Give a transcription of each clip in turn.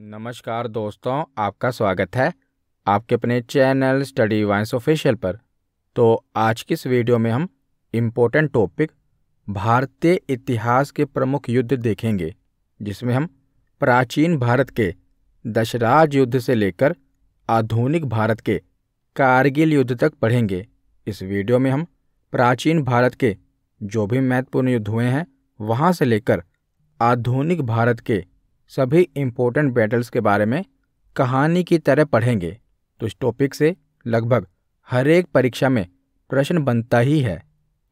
नमस्कार दोस्तों, आपका स्वागत है आपके अपने चैनल स्टडी वाइंस ऑफिशियल पर। तो आज की इस वीडियो में हम इम्पोर्टेंट टॉपिक भारतीय इतिहास के प्रमुख युद्ध देखेंगे, जिसमें हम प्राचीन भारत के दशराज युद्ध से लेकर आधुनिक भारत के कारगिल युद्ध तक पढ़ेंगे। इस वीडियो में हम प्राचीन भारत के जो भी महत्वपूर्ण युद्ध हुए हैं वहाँ से लेकर आधुनिक भारत के सभी इम्पोर्टेंट बैटल्स के बारे में कहानी की तरह पढ़ेंगे। तो इस टॉपिक से लगभग हर एक परीक्षा में प्रश्न बनता ही है,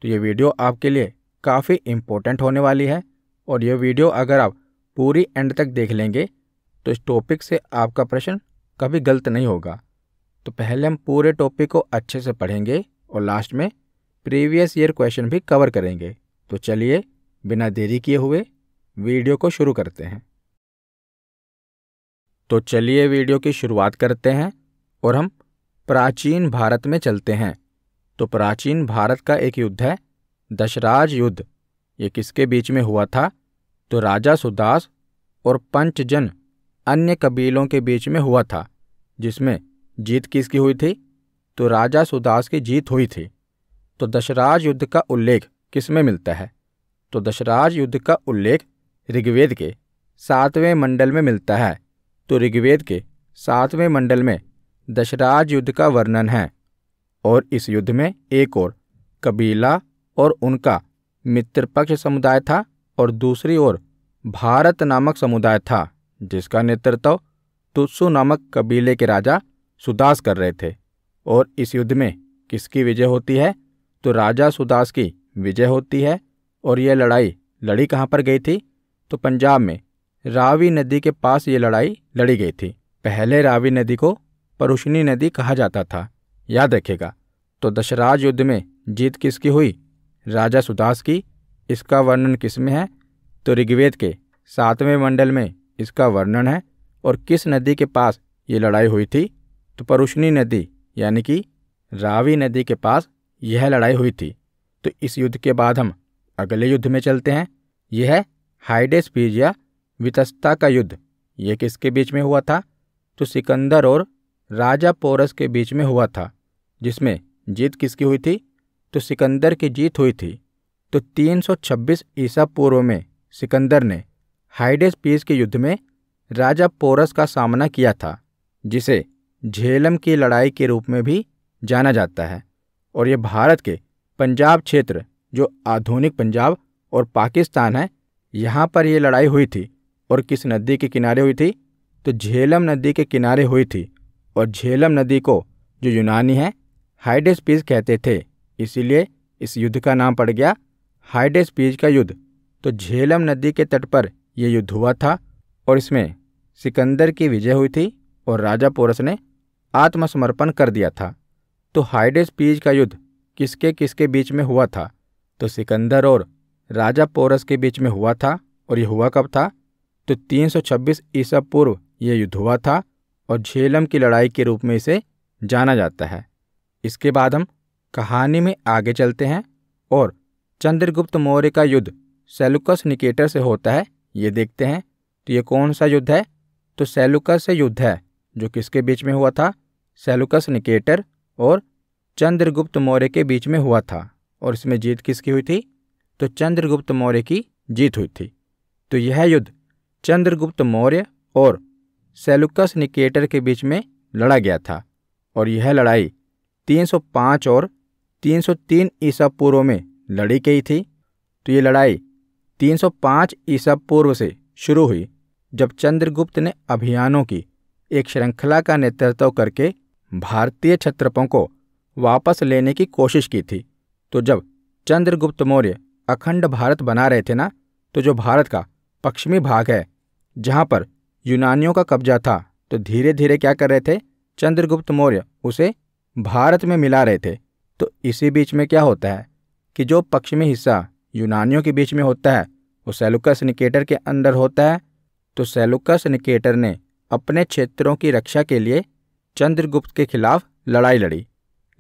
तो ये वीडियो आपके लिए काफ़ी इम्पोर्टेंट होने वाली है। और ये वीडियो अगर आप पूरी एंड तक देख लेंगे तो इस टॉपिक से आपका प्रश्न कभी गलत नहीं होगा। तो पहले हम पूरे टॉपिक को अच्छे से पढ़ेंगे और लास्ट में प्रीवियस ईयर क्वेश्चन भी कवर करेंगे। तो चलिए बिना देरी किए हुए वीडियो को शुरू करते हैं। तो चलिए वीडियो की शुरुआत करते हैं और हम प्राचीन भारत में चलते हैं। तो प्राचीन भारत का एक युद्ध है दशराज युद्ध। ये किसके बीच में हुआ था? तो राजा सुदास और पंचजन अन्य कबीलों के बीच में हुआ था, जिसमें जीत किसकी हुई थी? तो राजा सुदास की जीत हुई थी। तो दशराज युद्ध का उल्लेख किसमें मिलता है? तो दशराज युद्ध का उल्लेख ऋग्वेद के 7वें मंडल में मिलता है। तो ऋग्वेद के 7वें मंडल में दशराज युद्ध का वर्णन है। और इस युद्ध में एक और कबीला और उनका मित्रपक्ष समुदाय था और दूसरी ओर भारत नामक समुदाय था, जिसका नेतृत्व तुत्सु नामक कबीले के राजा सुदास कर रहे थे। और इस युद्ध में किसकी विजय होती है? तो राजा सुदास की विजय होती है। और यह लड़ाई लड़ी कहाँ पर गई थी? तो पंजाब में रावी नदी के पास ये लड़ाई लड़ी गई थी। पहले रावी नदी को परुष्णी नदी कहा जाता था, याद रखेगा। तो दशराज युद्ध में जीत किसकी हुई? राजा सुदास की। इसका वर्णन किसमें है? तो ऋग्वेद के 7वें मंडल में इसका वर्णन है। और किस नदी के पास ये लड़ाई हुई थी? तो परुष्णी नदी यानी कि रावी नदी के पास यह लड़ाई हुई थी। तो इस युद्ध के बाद हम अगले युद्ध में चलते हैं। यह है हाइडेस्पीज या वितस्ता का युद्ध। ये किसके बीच में हुआ था? तो सिकंदर और राजा पोरस के बीच में हुआ था, जिसमें जीत किसकी हुई थी? तो सिकंदर की जीत हुई थी। तो 326 ईसा पूर्व में सिकंदर ने हाइडेस्पीज के युद्ध में राजा पोरस का सामना किया था, जिसे झेलम की लड़ाई के रूप में भी जाना जाता है। और ये भारत के पंजाब क्षेत्र, जो आधुनिक पंजाब और पाकिस्तान है, यहाँ पर ये लड़ाई हुई थी। और किस नदी के किनारे हुई थी? तो झेलम नदी के किनारे हुई थी। और झेलम नदी को जो यूनानी है हाइडेस्पीज कहते थे, इसीलिए इस युद्ध का नाम पड़ गया हाइडेस्पीज का युद्ध। तो झेलम नदी के तट पर यह युद्ध हुआ था और इसमें सिकंदर की विजय हुई थी और राजा पोरस ने आत्मसमर्पण कर दिया था। तो हाइडेस्पीज का युद्ध किसके किसके बीच में हुआ था? तो सिकंदर और राजा पोरस के बीच में हुआ था। और यह हुआ कब था? तो 326 ईसा पूर्व यह युद्ध हुआ था और झेलम की लड़ाई के रूप में इसे जाना जाता है। इसके बाद हम कहानी में आगे चलते हैं और चंद्रगुप्त मौर्य का युद्ध सेलुकस निकेटर से होता है, ये देखते हैं। तो ये कौन सा युद्ध है? तो सेलुकस से युद्ध है, जो किसके बीच में हुआ था? सेलुकस निकेटर और चंद्रगुप्त मौर्य के बीच में हुआ था। और इसमें जीत किसकी हुई थी? तो चंद्रगुप्त मौर्य की जीत हुई थी। तो यह युद्ध चंद्रगुप्त मौर्य और सेलुकस निकेटर के बीच में लड़ा गया था। और यह लड़ाई 305 और 303 ईसा पूर्व में लड़ी गई थी। तो ये लड़ाई 305 ईसा पूर्व से शुरू हुई, जब चंद्रगुप्त ने अभियानों की एक श्रृंखला का नेतृत्व करके भारतीय क्षत्रपों को वापस लेने की कोशिश की थी। तो जब चंद्रगुप्त मौर्य अखंड भारत बना रहे थे ना, तो जो भारत का पश्चिमी भाग है जहाँ पर यूनानियों का कब्जा था, तो धीरे धीरे क्या कर रहे थे? चंद्रगुप्त मौर्य उसे भारत में मिला रहे थे। तो इसी बीच में क्या होता है कि जो पश्चिमी हिस्सा यूनानियों के बीच में होता है वो सेलुकस निकेटर के अंदर होता है। तो सेलुकस निकेटर ने अपने क्षेत्रों की रक्षा के लिए चंद्रगुप्त के खिलाफ लड़ाई लड़ी।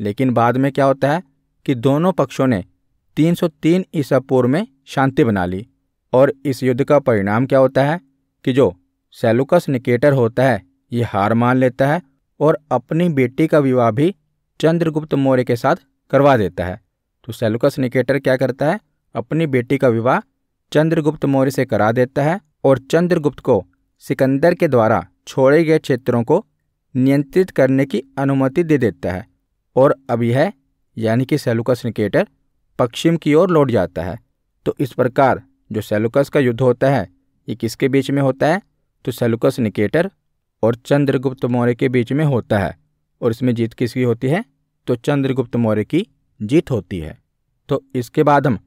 लेकिन बाद में क्या होता है कि दोनों पक्षों ने 303 ईसा पूर्व में शांति बना ली। और इस युद्ध का परिणाम क्या होता है कि जो सेलुकस निकेटर होता है, ये हार मान लेता है और अपनी बेटी का विवाह भी चंद्रगुप्त मौर्य के साथ करवा देता है। तो सेलुकस निकेटर क्या करता है, अपनी बेटी का विवाह चंद्रगुप्त मौर्य से करा देता है और चंद्रगुप्त को सिकंदर के द्वारा छोड़े गए क्षेत्रों को नियंत्रित करने की अनुमति दे देता है। और अब यह यानी कि सेलुकस निकेटर पश्चिम की ओर लौट जाता है। तो इस प्रकार जो सेलुकस का युद्ध होता है ये किसके बीच में होता है, तो सेलुकस निकेटर और चंद्रगुप्त मौर्य के बीच में होता है। और इसमें जीत किसकी होती है, तो चंद्रगुप्त मौर्य की जीत होती है। तो इसके बाद हम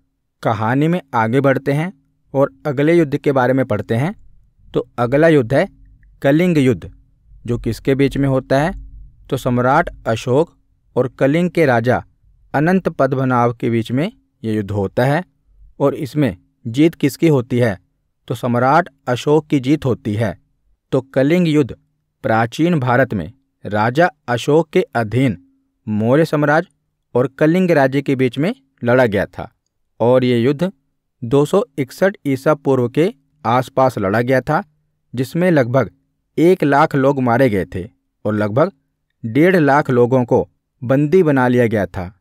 कहानी में आगे बढ़ते हैं और अगले युद्ध के बारे में पढ़ते हैं। तो अगला युद्ध है कलिंग युद्ध, जो किसके बीच में होता है, तो सम्राट अशोक और कलिंग के राजा अनंत पद्मनाभ के बीच में ये युद्ध होता है। और इसमें जीत किसकी होती है, तो सम्राट अशोक की जीत होती है। तो कलिंग युद्ध प्राचीन भारत में राजा अशोक के अधीन मौर्य साम्राज्य और कलिंग राज्य के बीच में लड़ा गया था और ये युद्ध 261 ईसा पूर्व के आसपास लड़ा गया था, जिसमें लगभग 1 लाख लोग मारे गए थे और लगभग 1.5 लाख लोगों को बंदी बना लिया गया था।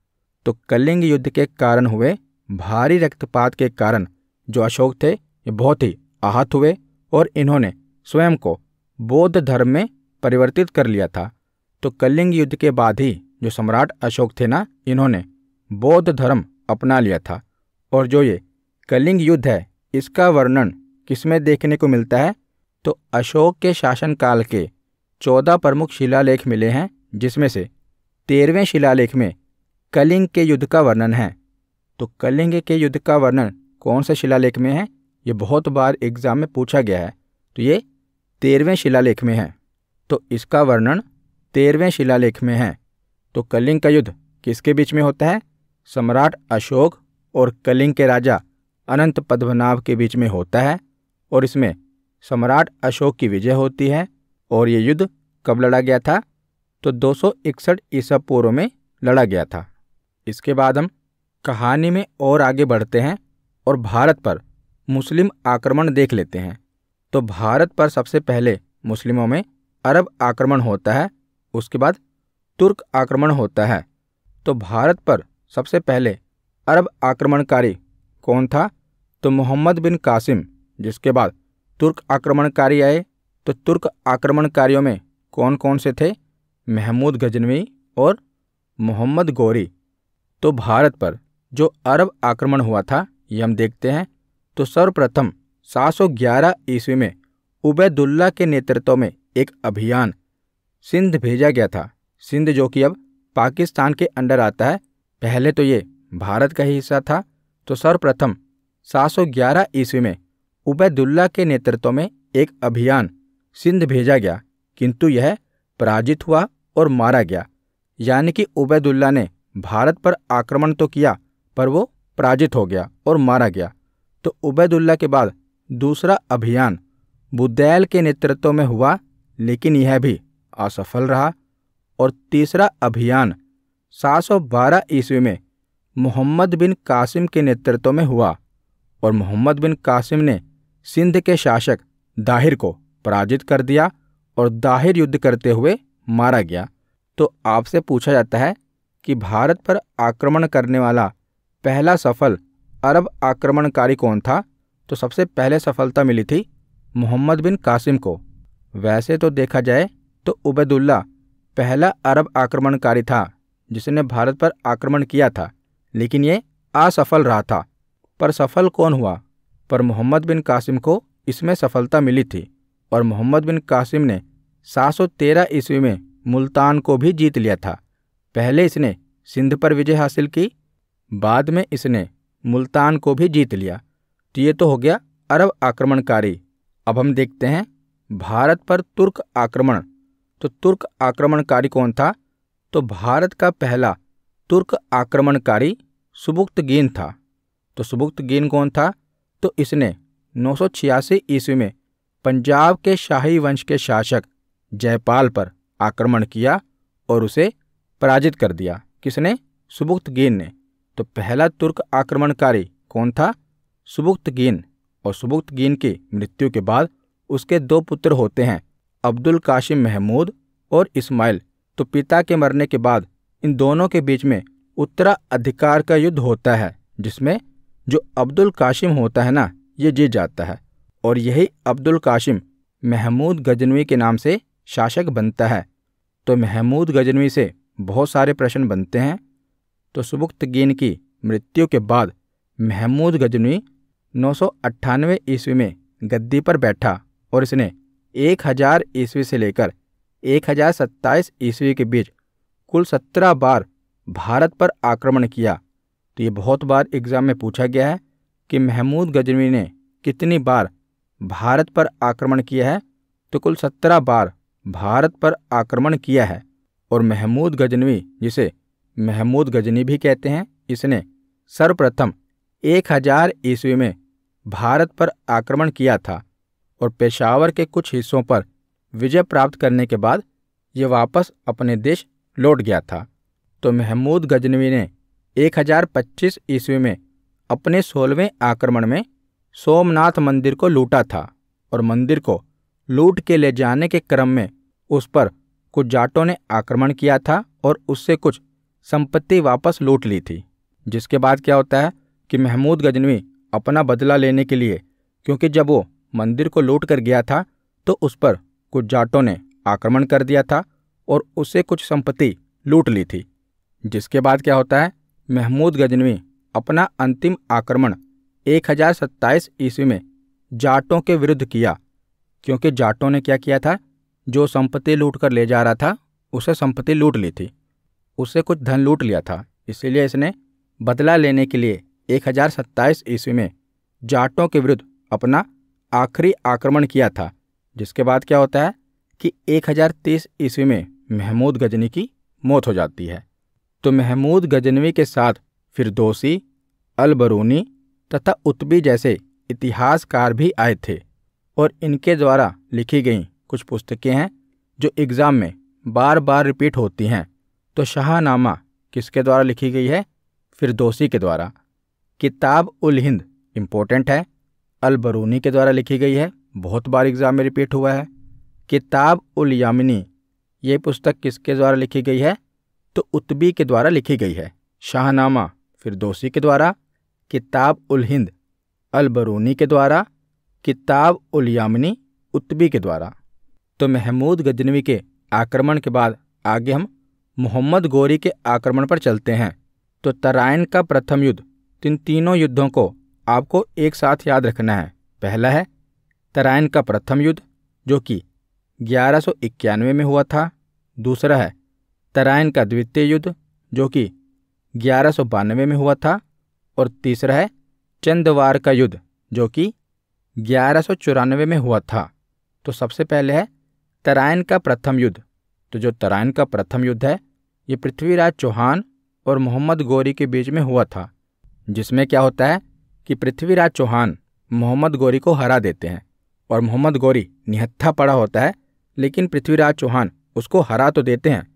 तो कलिंग युद्ध के कारण हुए भारी रक्तपात के कारण जो अशोक थे ये बहुत ही आहत हुए और इन्होंने स्वयं को बौद्ध धर्म में परिवर्तित कर लिया था। तो कलिंग युद्ध के बाद ही जो सम्राट अशोक थे ना, इन्होंने बौद्ध धर्म अपना लिया था। और जो ये कलिंग युद्ध है इसका वर्णन किसमें देखने को मिलता है, तो अशोक के शासनकाल के 14 प्रमुख शिलालेख मिले हैं, जिसमें से 13वें शिलालेख में कलिंग के युद्ध का वर्णन है। तो कलिंग के युद्ध का वर्णन कौन से शिलालेख में है, ये बहुत बार एग्जाम में पूछा गया है। तो ये 13वें शिलालेख में है, तो इसका वर्णन 13वें शिलालेख में है। तो कलिंग का युद्ध किसके बीच में होता है, सम्राट अशोक और कलिंग के राजा अनंत पद्मनाभ के बीच में होता है। और इसमें सम्राट अशोक की विजय होती है। और ये युद्ध कब लड़ा गया था, तो 261 ईसा पूर्व में लड़ा गया था। इसके बाद हम कहानी में और आगे बढ़ते हैं और भारत पर मुस्लिम आक्रमण देख लेते हैं। तो भारत पर सबसे पहले मुस्लिमों में अरब आक्रमण होता है, उसके बाद तुर्क आक्रमण होता है। तो भारत पर सबसे पहले अरब आक्रमणकारी कौन था, तो मोहम्मद बिन कासिम। जिसके बाद तुर्क आक्रमणकारी आए। तो तुर्क आक्रमणकारियों में कौन कौन से थे, महमूद गजनवी और मोहम्मद गौरी। तो भारत पर जो अरब आक्रमण हुआ था ये हम देखते हैं। तो सर्वप्रथम 711 ईस्वी में उबैदुल्ला के नेतृत्व में एक अभियान सिंध भेजा गया था। सिंध जो कि अब पाकिस्तान के अंडर आता है, पहले तो ये भारत का ही हिस्सा था। तो सर्वप्रथम 711 ईस्वी में उबैदुल्ला के नेतृत्व में एक अभियान सिंध भेजा गया, किंतु यह पराजित हुआ और मारा गया। यानी कि उबैदुल्ला ने भारत पर आक्रमण तो किया पर वो पराजित हो गया और मारा गया। तो उबैदुल्ला के बाद दूसरा अभियान बुदैल के नेतृत्व में हुआ, लेकिन यह भी असफल रहा। और तीसरा अभियान 712 ईस्वी में मोहम्मद बिन कासिम के नेतृत्व में हुआ और मोहम्मद बिन कासिम ने सिंध के शासक दाहिर को पराजित कर दिया और दाहिर युद्ध करते हुए मारा गया। तो आपसे पूछा जाता है कि भारत पर आक्रमण करने वाला पहला सफल अरब आक्रमणकारी कौन था, तो सबसे पहले सफलता मिली थी मोहम्मद बिन कासिम को। वैसे तो देखा जाए तो उबैदुल्ला पहला अरब आक्रमणकारी था जिसने भारत पर आक्रमण किया था, लेकिन ये असफल रहा था। पर सफल कौन हुआ, पर मोहम्मद बिन कासिम को इसमें सफलता मिली थी। और मोहम्मद बिन कासिम ने 713 ईस्वी में मुल्तान को भी जीत लिया था। पहले इसने सिंध पर विजय हासिल की, बाद में इसने मुल्तान को भी जीत लिया। तो ये तो हो गया अरब आक्रमणकारी। अब हम देखते हैं भारत पर तुर्क आक्रमण। तो तुर्क आक्रमणकारी कौन था, तो भारत का पहला तुर्क आक्रमणकारी सुबुक्तगीन था। तो सुबुक्तगीन कौन था, तो इसने 986 ईस्वी में पंजाब के शाही वंश के शासक जयपाल पर आक्रमण किया और उसे पराजित कर दिया। किसने, सुबुक्तगीन ने। तो पहला तुर्क आक्रमणकारी कौन था, सुबुक्तगीन। और सुबुक्तगीन की मृत्यु के बाद उसके दो पुत्र होते हैं, अब्दुल काशिम महमूद और इस्माइल। तो पिता के मरने के बाद इन दोनों के बीच में उत्तराधिकार का युद्ध होता है, जिसमें जो अब्दुल काशिम होता है ना, ये जीत जाता है और यही अब्दुल काशिम महमूद गजनवी के नाम से शासक बनता है। तो महमूद गजनवी से बहुत सारे प्रश्न बनते हैं। तो सुबुक्तगीन की मृत्यु के बाद महमूद गजनवी 998 ईस्वी में गद्दी पर बैठा और इसने 1000 ईस्वी से लेकर 1027 ईस्वी के बीच कुल 17 बार भारत पर आक्रमण किया। तो ये बहुत बार एग्ज़ाम में पूछा गया है कि महमूद गजनवी ने कितनी बार भारत पर आक्रमण किया है, तो कुल 17 बार भारत पर आक्रमण किया है। और महमूद गजनवी, जिसे महमूद गजनी भी कहते हैं, इसने सर्वप्रथम 1000 ईस्वी में भारत पर आक्रमण किया था और पेशावर के कुछ हिस्सों पर विजय प्राप्त करने के बाद ये वापस अपने देश लौट गया था। तो महमूद गजनवी ने 1025 ईस्वी में अपने 16वें आक्रमण में सोमनाथ मंदिर को लूटा था और मंदिर को लूट के ले जाने के क्रम में उस पर कुछ जाटों ने आक्रमण किया था और उससे कुछ संपत्ति वापस लूट ली थी। जिसके बाद क्या होता है कि महमूद गजनवी अपना बदला लेने के लिए, क्योंकि जब वो मंदिर को लूट कर गया था तो उस पर कुछ जाटों ने आक्रमण कर दिया था और उससे कुछ संपत्ति लूट ली थी। जिसके बाद क्या होता है, महमूद गजनवी अपना अंतिम आक्रमण 1027 ईस्वी में जाटों के विरुद्ध किया, क्योंकि जाटों ने क्या किया था, जो संपत्ति लूट कर ले जा रहा था उसे संपत्ति लूट ली थी, उससे कुछ धन लूट लिया था, इसीलिए इसने बदला लेने के लिए 1027 ईस्वी में जाटों के विरुद्ध अपना आखिरी आक्रमण किया था। जिसके बाद क्या होता है कि 1030 ईस्वी में महमूद गजनवी की मौत हो जाती है। तो महमूद गजनवी के साथ फिरदौसी, अलबरूनी तथा उतबी जैसे इतिहासकार भी आए थे और इनके द्वारा लिखी गई कुछ पुस्तकें हैं जो एग्ज़ाम में बार बार रिपीट होती हैं। तो शाहनामा किसके द्वारा लिखी गई है? फिरदौसी के द्वारा। किताब उल हिंद इम्पोर्टेंट है, अलबरूनी के द्वारा लिखी गई है, बहुत बार एग्ज़ाम में रिपीट हुआ है। किताब उल यामिनी, ये पुस्तक किसके द्वारा लिखी गई है? तो उतबी के द्वारा लिखी गई है। शाहनामा फिरदौसी के द्वारा, किताब उल हिंद अलबरूनी के द्वारा, किताब उल यामिनी उतबी के द्वारा। तो महमूद गजनवी के आक्रमण के बाद आगे हम मोहम्मद गौरी के आक्रमण पर चलते हैं। तो तराइन का प्रथम युद्ध, इन तीनों युद्धों को आपको एक साथ याद रखना है। पहला है तराइन का प्रथम युद्ध जो कि 1191 में हुआ था। दूसरा है तराइन का द्वितीय युद्ध जो कि 1192 में हुआ था। और तीसरा है चंदवार का युद्ध जो कि 1194 में हुआ था। तो सबसे पहले है तराइन का प्रथम युद्ध। तो जो तराइन का प्रथम युद्ध है, ये पृथ्वीराज चौहान और मोहम्मद गौरी के बीच में हुआ था, जिसमें क्या होता है कि पृथ्वीराज चौहान मोहम्मद गौरी को हरा देते हैं और मोहम्मद गौरी निहत्था पड़ा होता है, लेकिन पृथ्वीराज चौहान उसको हरा तो देते हैं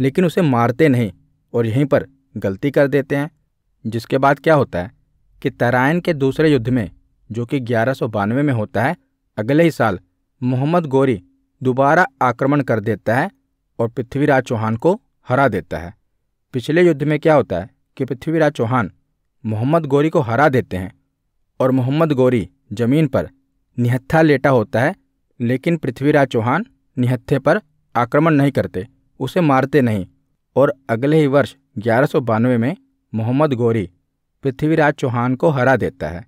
लेकिन उसे मारते नहीं और यहीं पर गलती कर देते हैं। जिसके बाद क्या होता है कि तराइन के दूसरे युद्ध में, जो कि 1192 में होता है, अगले ही साल मोहम्मद गौरी दोबारा आक्रमण कर देता है और पृथ्वीराज चौहान को हरा देता है। पिछले युद्ध में क्या होता है कि पृथ्वीराज चौहान मोहम्मद गौरी को हरा देते हैं और मोहम्मद गौरी जमीन पर निहत्था लेटा होता है, लेकिन पृथ्वीराज चौहान निहत्थे पर आक्रमण नहीं करते, उसे मारते नहीं और अगले ही वर्ष 1192 में मोहम्मद गौरी पृथ्वीराज चौहान को हरा देता है।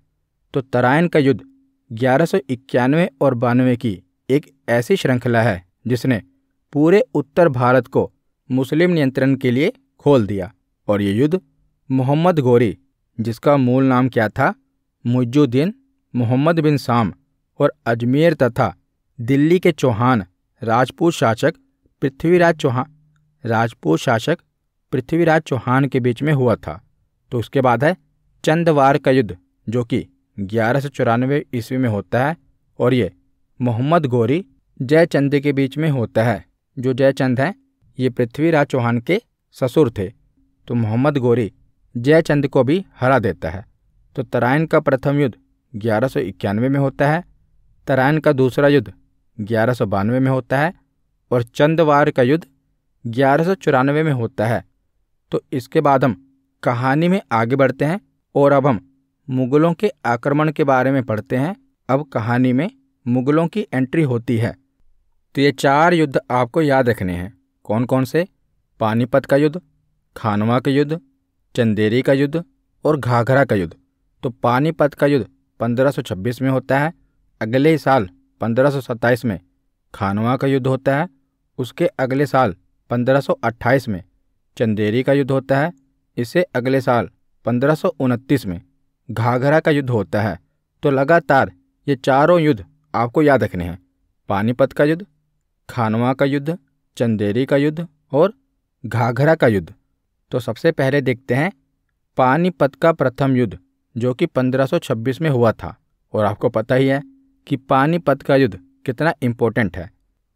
तो तराइन का युद्ध 1191 और 92 की एक ऐसी श्रृंखला है जिसने पूरे उत्तर भारत को मुस्लिम नियंत्रण के लिए खोल दिया और ये युद्ध मोहम्मद गौरी, जिसका मूल नाम क्या था, मुइजुद्दीन मोहम्मद बिन साम और अजमेर तथा दिल्ली के चौहान राजपूत शासक पृथ्वीराज चौहान के बीच में हुआ था। तो उसके बाद है चंदवार का युद्ध जो कि 1194 ईस्वी में होता है और ये मोहम्मद गौरी जयचंद के बीच में होता है। जो जयचंद हैं ये पृथ्वीराज चौहान के ससुर थे, तो मोहम्मद गौरी जयचंद को भी हरा देता है। तो तराइन का प्रथम युद्ध 1191 में होता है, तराइन का दूसरा युद्ध 1192 में होता है और चंदवार का युद्ध 1194 में होता है। तो इसके बाद हम कहानी में आगे बढ़ते हैं और अब हम मुग़लों के आक्रमण के बारे में पढ़ते हैं। अब कहानी में मुग़लों की एंट्री होती है। तो ये चार युद्ध आपको याद रखने हैं। कौन कौन से? पानीपत का युद्ध, खानवा का युद्ध, चंदेरी का युद्ध और घाघरा का युद्ध। तो पानीपत का युद्ध 1526 में होता है। अगले ही साल 1527 में खानवा का युद्ध होता है। उसके अगले साल 1528 में चंदेरी का युद्ध होता है। इससे अगले साल 1529 में घाघरा का युद्ध होता है। तो लगातार ये चारों युद्ध आपको याद रखने हैं। पानीपत का युद्ध, खानवा का युद्ध, चंदेरी का युद्ध और घाघरा का युद्ध। तो सबसे पहले देखते हैं पानीपत का प्रथम युद्ध जो कि 1526 में हुआ था। और आपको पता ही है कि पानीपत का युद्ध कितना इम्पोर्टेंट है।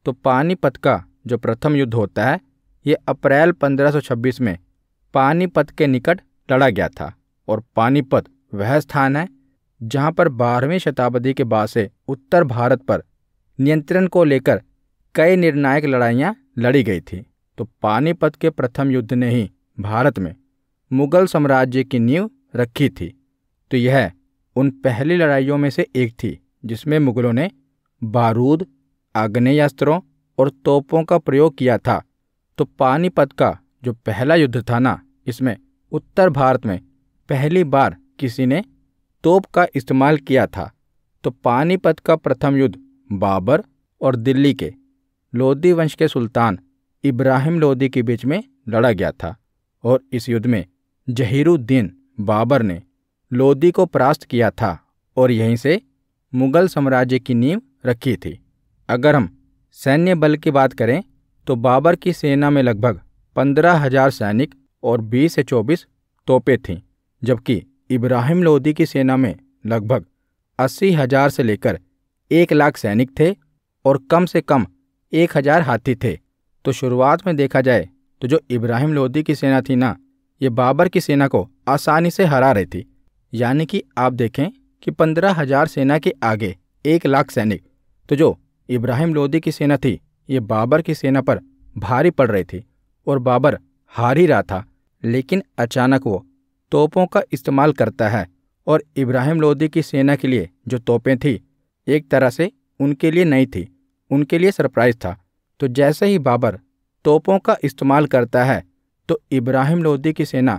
तो पानीपत का जो प्रथम युद्ध होता है ये अप्रैल 1526 में पानीपत के निकट लड़ा गया था। और पानीपत वह स्थान है जहाँ पर 12वीं शताब्दी के बाद से उत्तर भारत पर नियंत्रण को लेकर कई निर्णायक लड़ाइयाँ लड़ी गई थी। तो पानीपत के प्रथम युद्ध ने ही भारत में मुग़ल साम्राज्य की नींव रखी थी। तो यह उन पहली लड़ाइयों में से एक थी जिसमें मुग़लों ने बारूद, आग्नेयास्त्रों और तोपों का प्रयोग किया था। तो पानीपत का जो पहला युद्ध था ना, इसमें उत्तर भारत में पहली बार किसी ने तोप का इस्तेमाल किया था। तो पानीपत का प्रथम युद्ध बाबर और दिल्ली के लोदी वंश के सुल्तान इब्राहिम लोदी के बीच में लड़ा गया था। और इस युद्ध में जहीरुद्दीन बाबर ने लोदी को परास्त किया था और यहीं से मुग़ल साम्राज्य की नींव रखी थी। अगर हम सैन्य बल की बात करें तो बाबर की सेना में लगभग 15,000 सैनिक और 20 से 24 तोपें थीं, जबकि इब्राहिम लोदी की सेना में लगभग 80,000 से लेकर 1,00,000 सैनिक थे और कम से कम 1,000 हाथी थे। तो शुरुआत में देखा जाए तो जो इब्राहिम लोदी की सेना थी ना, ये बाबर की सेना को आसानी से हरा रही थी। यानी कि आप देखें कि 15,000 सेना के आगे 1,00,000 सैनिक। तो जो इब्राहिम लोदी की सेना थी ये बाबर की सेना पर भारी पड़ रही थी और बाबर हार ही रहा था। लेकिन अचानक वो तोपों का इस्तेमाल करता है और इब्राहिम लोदी की सेना के लिए जो तोपें थीं एक तरह से उनके लिए नई थी, उनके लिए सरप्राइज़ था। तो जैसे ही बाबर तोपों का इस्तेमाल करता है तो इब्राहिम लोदी की सेना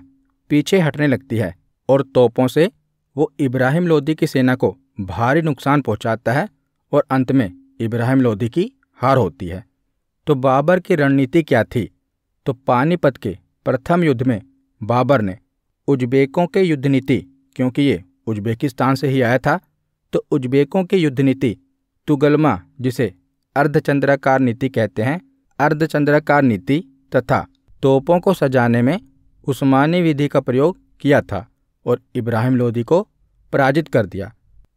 पीछे हटने लगती है और तोपों से वो इब्राहिम लोदी की सेना को भारी नुकसान पहुंचाता है और अंत में इब्राहिम लोदी की हार होती है। तो बाबर की रणनीति क्या थी? तो पानीपत के प्रथम युद्ध में बाबर ने उज्बेकों के युद्ध नीति, क्योंकि ये उज्बेकिस्तान से ही आया था, तो उज्बेकों की युद्ध नीति तुगलमा जिसे अर्धचंद्राकार नीति कहते हैं, अर्धचंद्राकार नीति तथा तोपों को सजाने में उस्मानी विधि का प्रयोग किया था और इब्राहिम लोदी को पराजित कर दिया।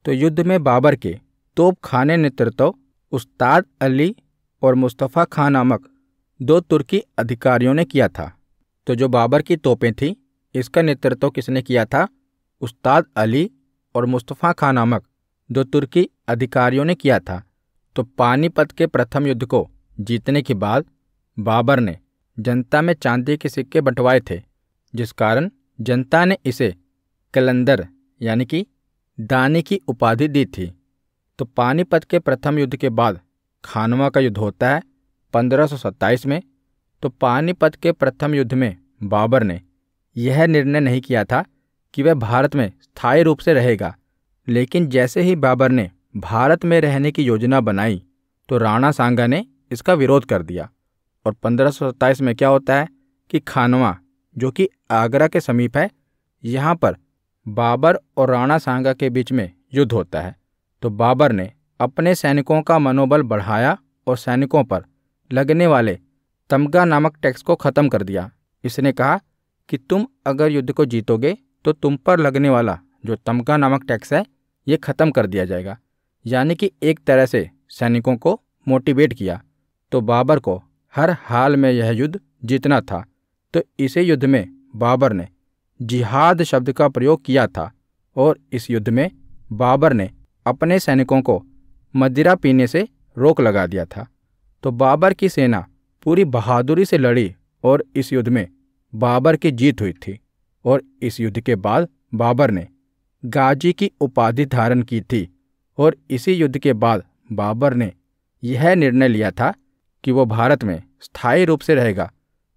तो युद्ध में बाबर के तोपखाने नेतृत्व उस्ताद अली और मुस्तफ़ा खान नामक दो तुर्की अधिकारियों ने किया था। तो जो बाबर की तोपें थीं इसका नेतृत्व किसने किया था? उस्ताद अली और मुस्तफ़ा खान नामक दो तुर्की अधिकारियों ने किया था। तो पानीपत के प्रथम युद्ध को जीतने के बाद बाबर ने जनता में चांदी के सिक्के बंटवाए थे, जिस कारण जनता ने इसे कलंदर यानी कि दानी की उपाधि दी थी। तो पानीपत के प्रथम युद्ध के बाद खानवा का युद्ध होता है 1527 में। तो पानीपत के प्रथम युद्ध में बाबर ने यह निर्णय नहीं किया था कि वह भारत में स्थायी रूप से रहेगा, लेकिन जैसे ही बाबर ने भारत में रहने की योजना बनाई तो राणा सांगा ने इसका विरोध कर दिया। और 1527 में क्या होता है कि खानवा जो कि आगरा के समीप है, यहाँ पर बाबर और राणा सांगा के बीच में युद्ध होता है। तो बाबर ने अपने सैनिकों का मनोबल बढ़ाया और सैनिकों पर लगने वाले तमगा नामक टैक्स को ख़त्म कर दिया। इसने कहा कि तुम अगर युद्ध को जीतोगे तो तुम पर लगने वाला जो तमगा नामक टैक्स है ये ख़त्म कर दिया जाएगा। यानी कि एक तरह से सैनिकों को मोटिवेट किया। तो बाबर को हर हाल में यह युद्ध जीतना था। तो इसी युद्ध में बाबर ने जिहाद शब्द का प्रयोग किया था और इस युद्ध में बाबर ने अपने सैनिकों को मदिरा पीने से रोक लगा दिया था, तो बाबर की सेना पूरी बहादुरी से लड़ी और इस युद्ध में बाबर की जीत हुई थी। और इस युद्ध के बाद बाबर ने गाजी की उपाधि धारण की थी। और इसी युद्ध के बाद बाबर ने यह निर्णय लिया था कि वो भारत में स्थायी रूप से रहेगा।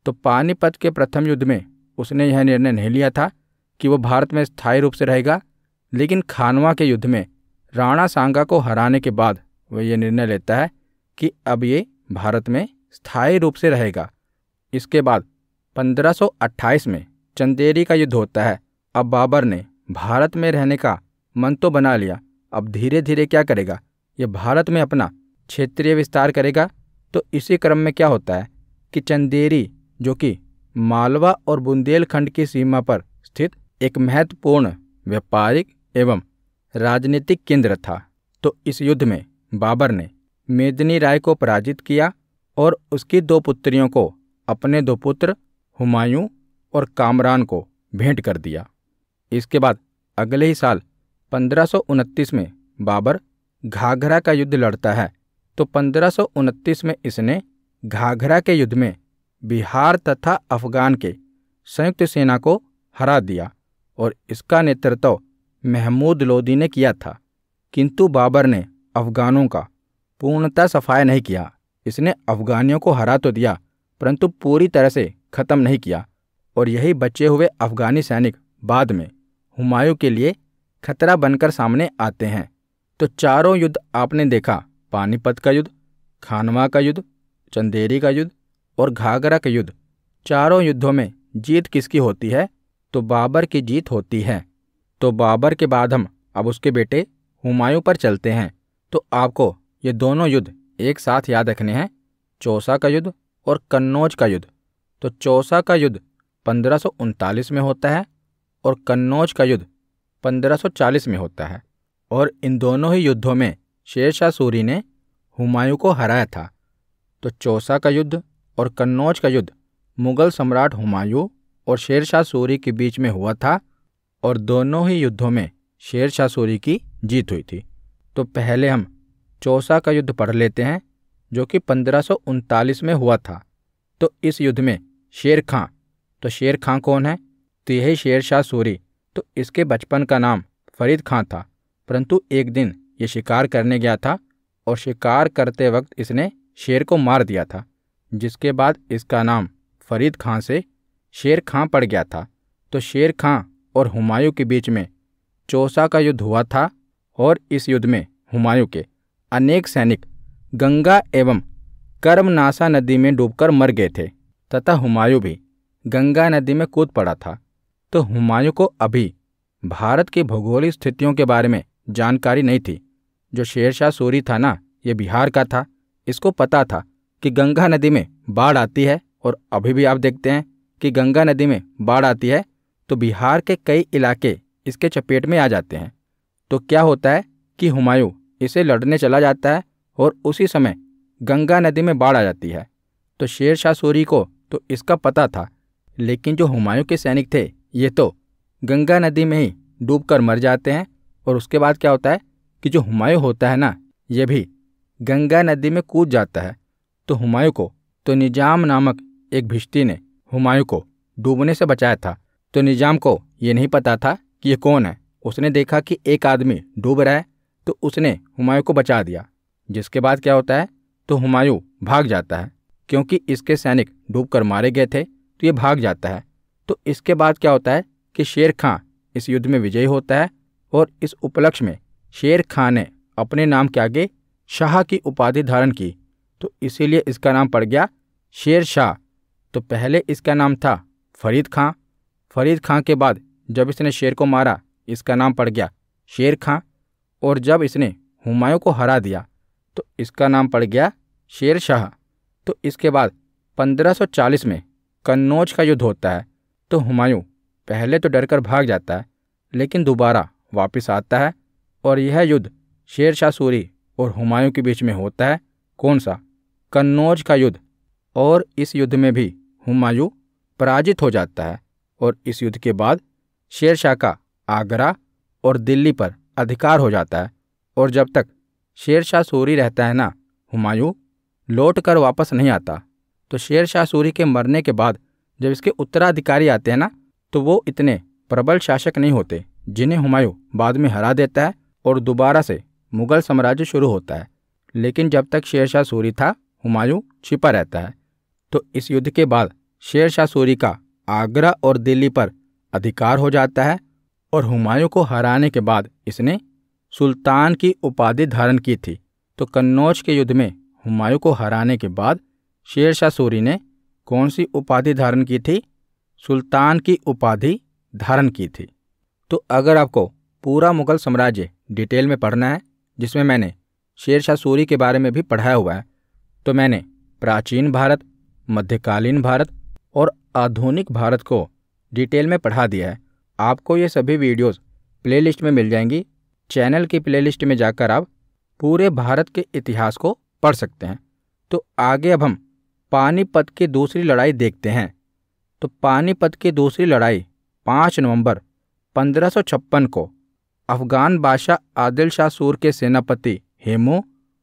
तो पानीपत के प्रथम युद्ध में उसने यह निर्णय नहीं लिया था कि वो भारत में स्थायी रूप से रहेगा, लेकिन खानवा के युद्ध में राणा सांगा को हराने के बाद वह यह निर्णय लेता है कि अब ये भारत में स्थायी रूप से रहेगा। इसके बाद 1528 में चंदेरी का युद्ध होता है। अब बाबर ने भारत में रहने का मन तो बना लिया, अब धीरे धीरे क्या करेगा, ये भारत में अपना क्षेत्रीय विस्तार करेगा। तो इसी क्रम में क्या होता है कि चंदेरी, जो कि मालवा और बुंदेलखंड की सीमा पर स्थित एक महत्वपूर्ण व्यापारिक एवं राजनीतिक केंद्र था, तो इस युद्ध में बाबर ने मेदिनी राय को पराजित किया और उसकी दो पुत्रियों को, अपने दो पुत्र हुमायूं और कामरान को भेंट कर दिया। इसके बाद अगले ही साल 1529 में बाबर घाघरा का युद्ध लड़ता है। तो 1529 में इसने घाघरा के युद्ध में बिहार तथा अफगान के संयुक्त सेना को हरा दिया और इसका नेतृत्व महमूद लोदी ने किया था। किंतु बाबर ने अफगानों का पूर्णतः सफाया नहीं किया। इसने अफगानियों को हरा तो दिया परंतु पूरी तरह से ख़त्म नहीं किया, और यही बचे हुए अफगानी सैनिक बाद में हुमायूं के लिए खतरा बनकर सामने आते हैं। तो चारों युद्ध आपने देखा, पानीपत का युद्ध, खानवा का युद्ध, चंदेरी का युद्ध और घाघरा का युद्ध। चारों युद्धों में जीत किसकी होती है, तो बाबर की जीत होती है। तो बाबर के बाद हम अब उसके बेटे हुमायूं पर चलते हैं। तो आपको ये दोनों युद्ध एक साथ याद रखने हैं, चौसा का युद्ध और कन्नौज का युद्ध। तो चौसा का युद्ध 1539 में होता है और कन्नौज का युद्ध 1540 में होता है। और इन दोनों ही युद्धों में शेरशाह सूरी ने हुमायूं को हराया था। तो चौसा का युद्ध और कन्नौज का युद्ध मुग़ल सम्राट हुमायूं और शेरशाह सूरी के बीच में हुआ था और दोनों ही युद्धों में शेरशाह सूरी की जीत हुई थी। तो पहले हम चौसा का युद्ध पढ़ लेते हैं, जो कि 1539 में हुआ था। तो इस युद्ध में शेर खां, तो शेर खां कौन है, तो यही शेरशाह सूरी। तो इसके बचपन का नाम फरीद खां था, परंतु एक दिन ये शिकार करने गया था और शिकार करते वक्त इसने शेर को मार दिया था, जिसके बाद इसका नाम फरीद खां से शेर खां पड़ गया था। तो शेर खां और हुमायूं के बीच में चौसा का युद्ध हुआ था और इस युद्ध में हुमायूं के अनेक सैनिक गंगा एवं कर्मनाशा नदी में डूबकर मर गए थे तथा हुमायूं भी गंगा नदी में कूद पड़ा था। तो हुमायूं को अभी भारत की भौगोलिक स्थितियों के बारे में जानकारी नहीं थी। जो शेरशाह सूरी था ना, ये बिहार का था, इसको पता था कि गंगा नदी में बाढ़ आती है, और अभी भी आप देखते हैं कि गंगा नदी में बाढ़ आती है तो बिहार के कई इलाके इसके चपेट में आ जाते हैं। तो क्या होता है कि हुमायूं इसे लड़ने चला जाता है और उसी समय गंगा नदी में बाढ़ आ जाती है। तो शेरशाह सूरी को तो इसका पता था, लेकिन जो हुमायूं के सैनिक थे ये तो गंगा नदी में ही डूबकर मर जाते हैं। और उसके बाद क्या होता है कि जो हुमायूं होता है ना, ये भी गंगा नदी में कूद जाता है। तो हुमायूं को तो निजाम नामक एक भिश्ती ने हुमायूं को डूबने से बचाया था। तो निजाम को ये नहीं पता था कि ये कौन है, उसने देखा कि एक आदमी डूब रहा है तो उसने हुमायूं को बचा दिया। जिसके बाद क्या होता है, तो हुमायूं भाग जाता है, क्योंकि इसके सैनिक डूबकर मारे गए थे तो ये भाग जाता है। तो इसके बाद क्या होता है कि शेर खां इस युद्ध में विजयी होता है और इस उपलक्ष्य में शेर खां ने अपने नाम के आगे शाह की उपाधि धारण की, तो इसीलिए इसका नाम पड़ गया शेर शाह। तो पहले इसका नाम था फरीद खां। फरीद खां के बाद जब इसने शेर को मारा, इसका नाम पड़ गया शेर खां। और जब इसने हुमायूं को हरा दिया तो इसका नाम पड़ गया शेर शाह। तो इसके बाद 1540 में कन्नौज का युद्ध होता है। तो हुमायूं पहले तो डरकर भाग जाता है, लेकिन दोबारा वापस आता है और यह युद्ध शेरशाह सूरी और हुमायूं के बीच में होता है। कौन सा? कन्नौज का युद्ध। और इस युद्ध में भी हुमायूं पराजित हो जाता है। और इस युद्ध के बाद शेरशाह का आगरा और दिल्ली पर अधिकार हो जाता है। और जब तक शेरशाह सूरी रहता है ना हुमायूं, लौट कर वापस नहीं आता। तो शेरशाह सूरी के मरने के बाद जब इसके उत्तराधिकारी आते हैं ना, तो वो इतने प्रबल शासक नहीं होते, जिन्हें हुमायूं बाद में हरा देता है और दोबारा से मुग़ल साम्राज्य शुरू होता है। लेकिन जब तक शेरशाह सूरी था, हुमायूं छिपा रहता है। तो इस युद्ध के बाद शेरशाह सूरी का आगरा और दिल्ली पर अधिकार हो जाता है और हुमायूं को हराने के बाद इसने सुल्तान की उपाधि धारण की थी। तो कन्नौज के युद्ध में हुमायूं को हराने के बाद शेरशाह सूरी ने कौन सी उपाधि धारण की थी? सुल्तान की उपाधि धारण की थी। तो अगर आपको पूरा मुग़ल साम्राज्य डिटेल में पढ़ना है, जिसमें मैंने शेरशाह सूरी के बारे में भी पढ़ाया हुआ है, तो मैंने प्राचीन भारत, मध्यकालीन भारत और आधुनिक भारत को डिटेल में पढ़ा दिया है। आपको ये सभी वीडियोस प्लेलिस्ट में मिल जाएंगी। चैनल की प्लेलिस्ट में जाकर आप पूरे भारत के इतिहास को पढ़ सकते हैं। तो आगे अब हम पानीपत की दूसरी लड़ाई देखते हैं। तो पानीपत की दूसरी लड़ाई 5 नवंबर 1556 को अफ़गान बादशाह आदिल शाह सूर के सेनापति हेमू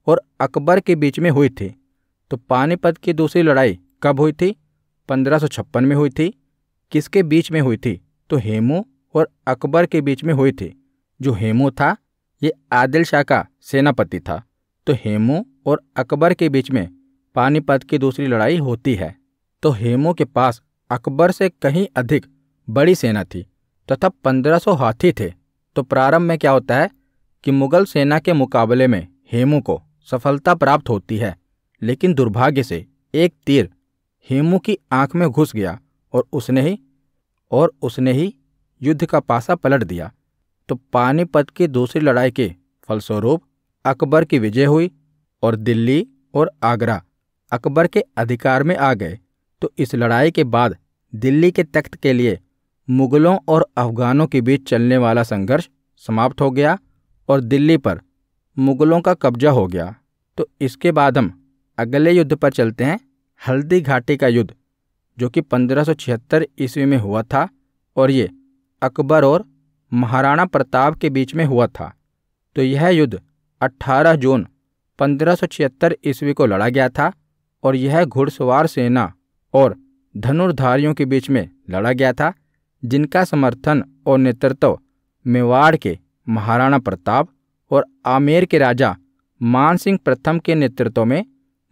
और अकबर के बीच में हुई थी। तो पानीपत की दूसरी लड़ाई कब हुई थी? 1556 में हुई थी। किसके बीच में हुई थी? तो हेमू और अकबर के बीच में हुई थी। जो हेमू था, ये आदिल शाह का सेनापति था। तो हेमू और अकबर के बीच में पानीपत की दूसरी लड़ाई होती है। तो हेमू के पास अकबर से कहीं अधिक बड़ी सेना थी तथा 1500 हाथी थे। तो प्रारंभ में क्या होता है कि मुग़ल सेना के मुकाबले में हेमू को सफलता प्राप्त होती है, लेकिन दुर्भाग्य से एक तीर हेमू की आंख में घुस गया और उसने ही युद्ध का पासा पलट दिया। तो पानीपत की दूसरी लड़ाई के फलस्वरूप अकबर की विजय हुई और दिल्ली और आगरा अकबर के अधिकार में आ गए। तो इस लड़ाई के बाद दिल्ली के तख्त के लिए मुग़लों और अफ़गानों के बीच चलने वाला संघर्ष समाप्त हो गया और दिल्ली पर मुग़लों का कब्जा हो गया। तो इसके बाद हम अगले युद्ध पर चलते हैं, हल्दी घाटी का युद्ध, जो कि 1576 ईस्वी में हुआ था और ये अकबर और महाराणा प्रताप के बीच में हुआ था। तो यह युद्ध 18 जून 1576 ईस्वी को लड़ा गया था और यह घुड़सवार सेना और धनुर्धारियों के बीच में लड़ा गया था, जिनका समर्थन और नेतृत्व मेवाड़ के महाराणा प्रताप और आमेर के राजा मानसिंह प्रथम के नेतृत्व में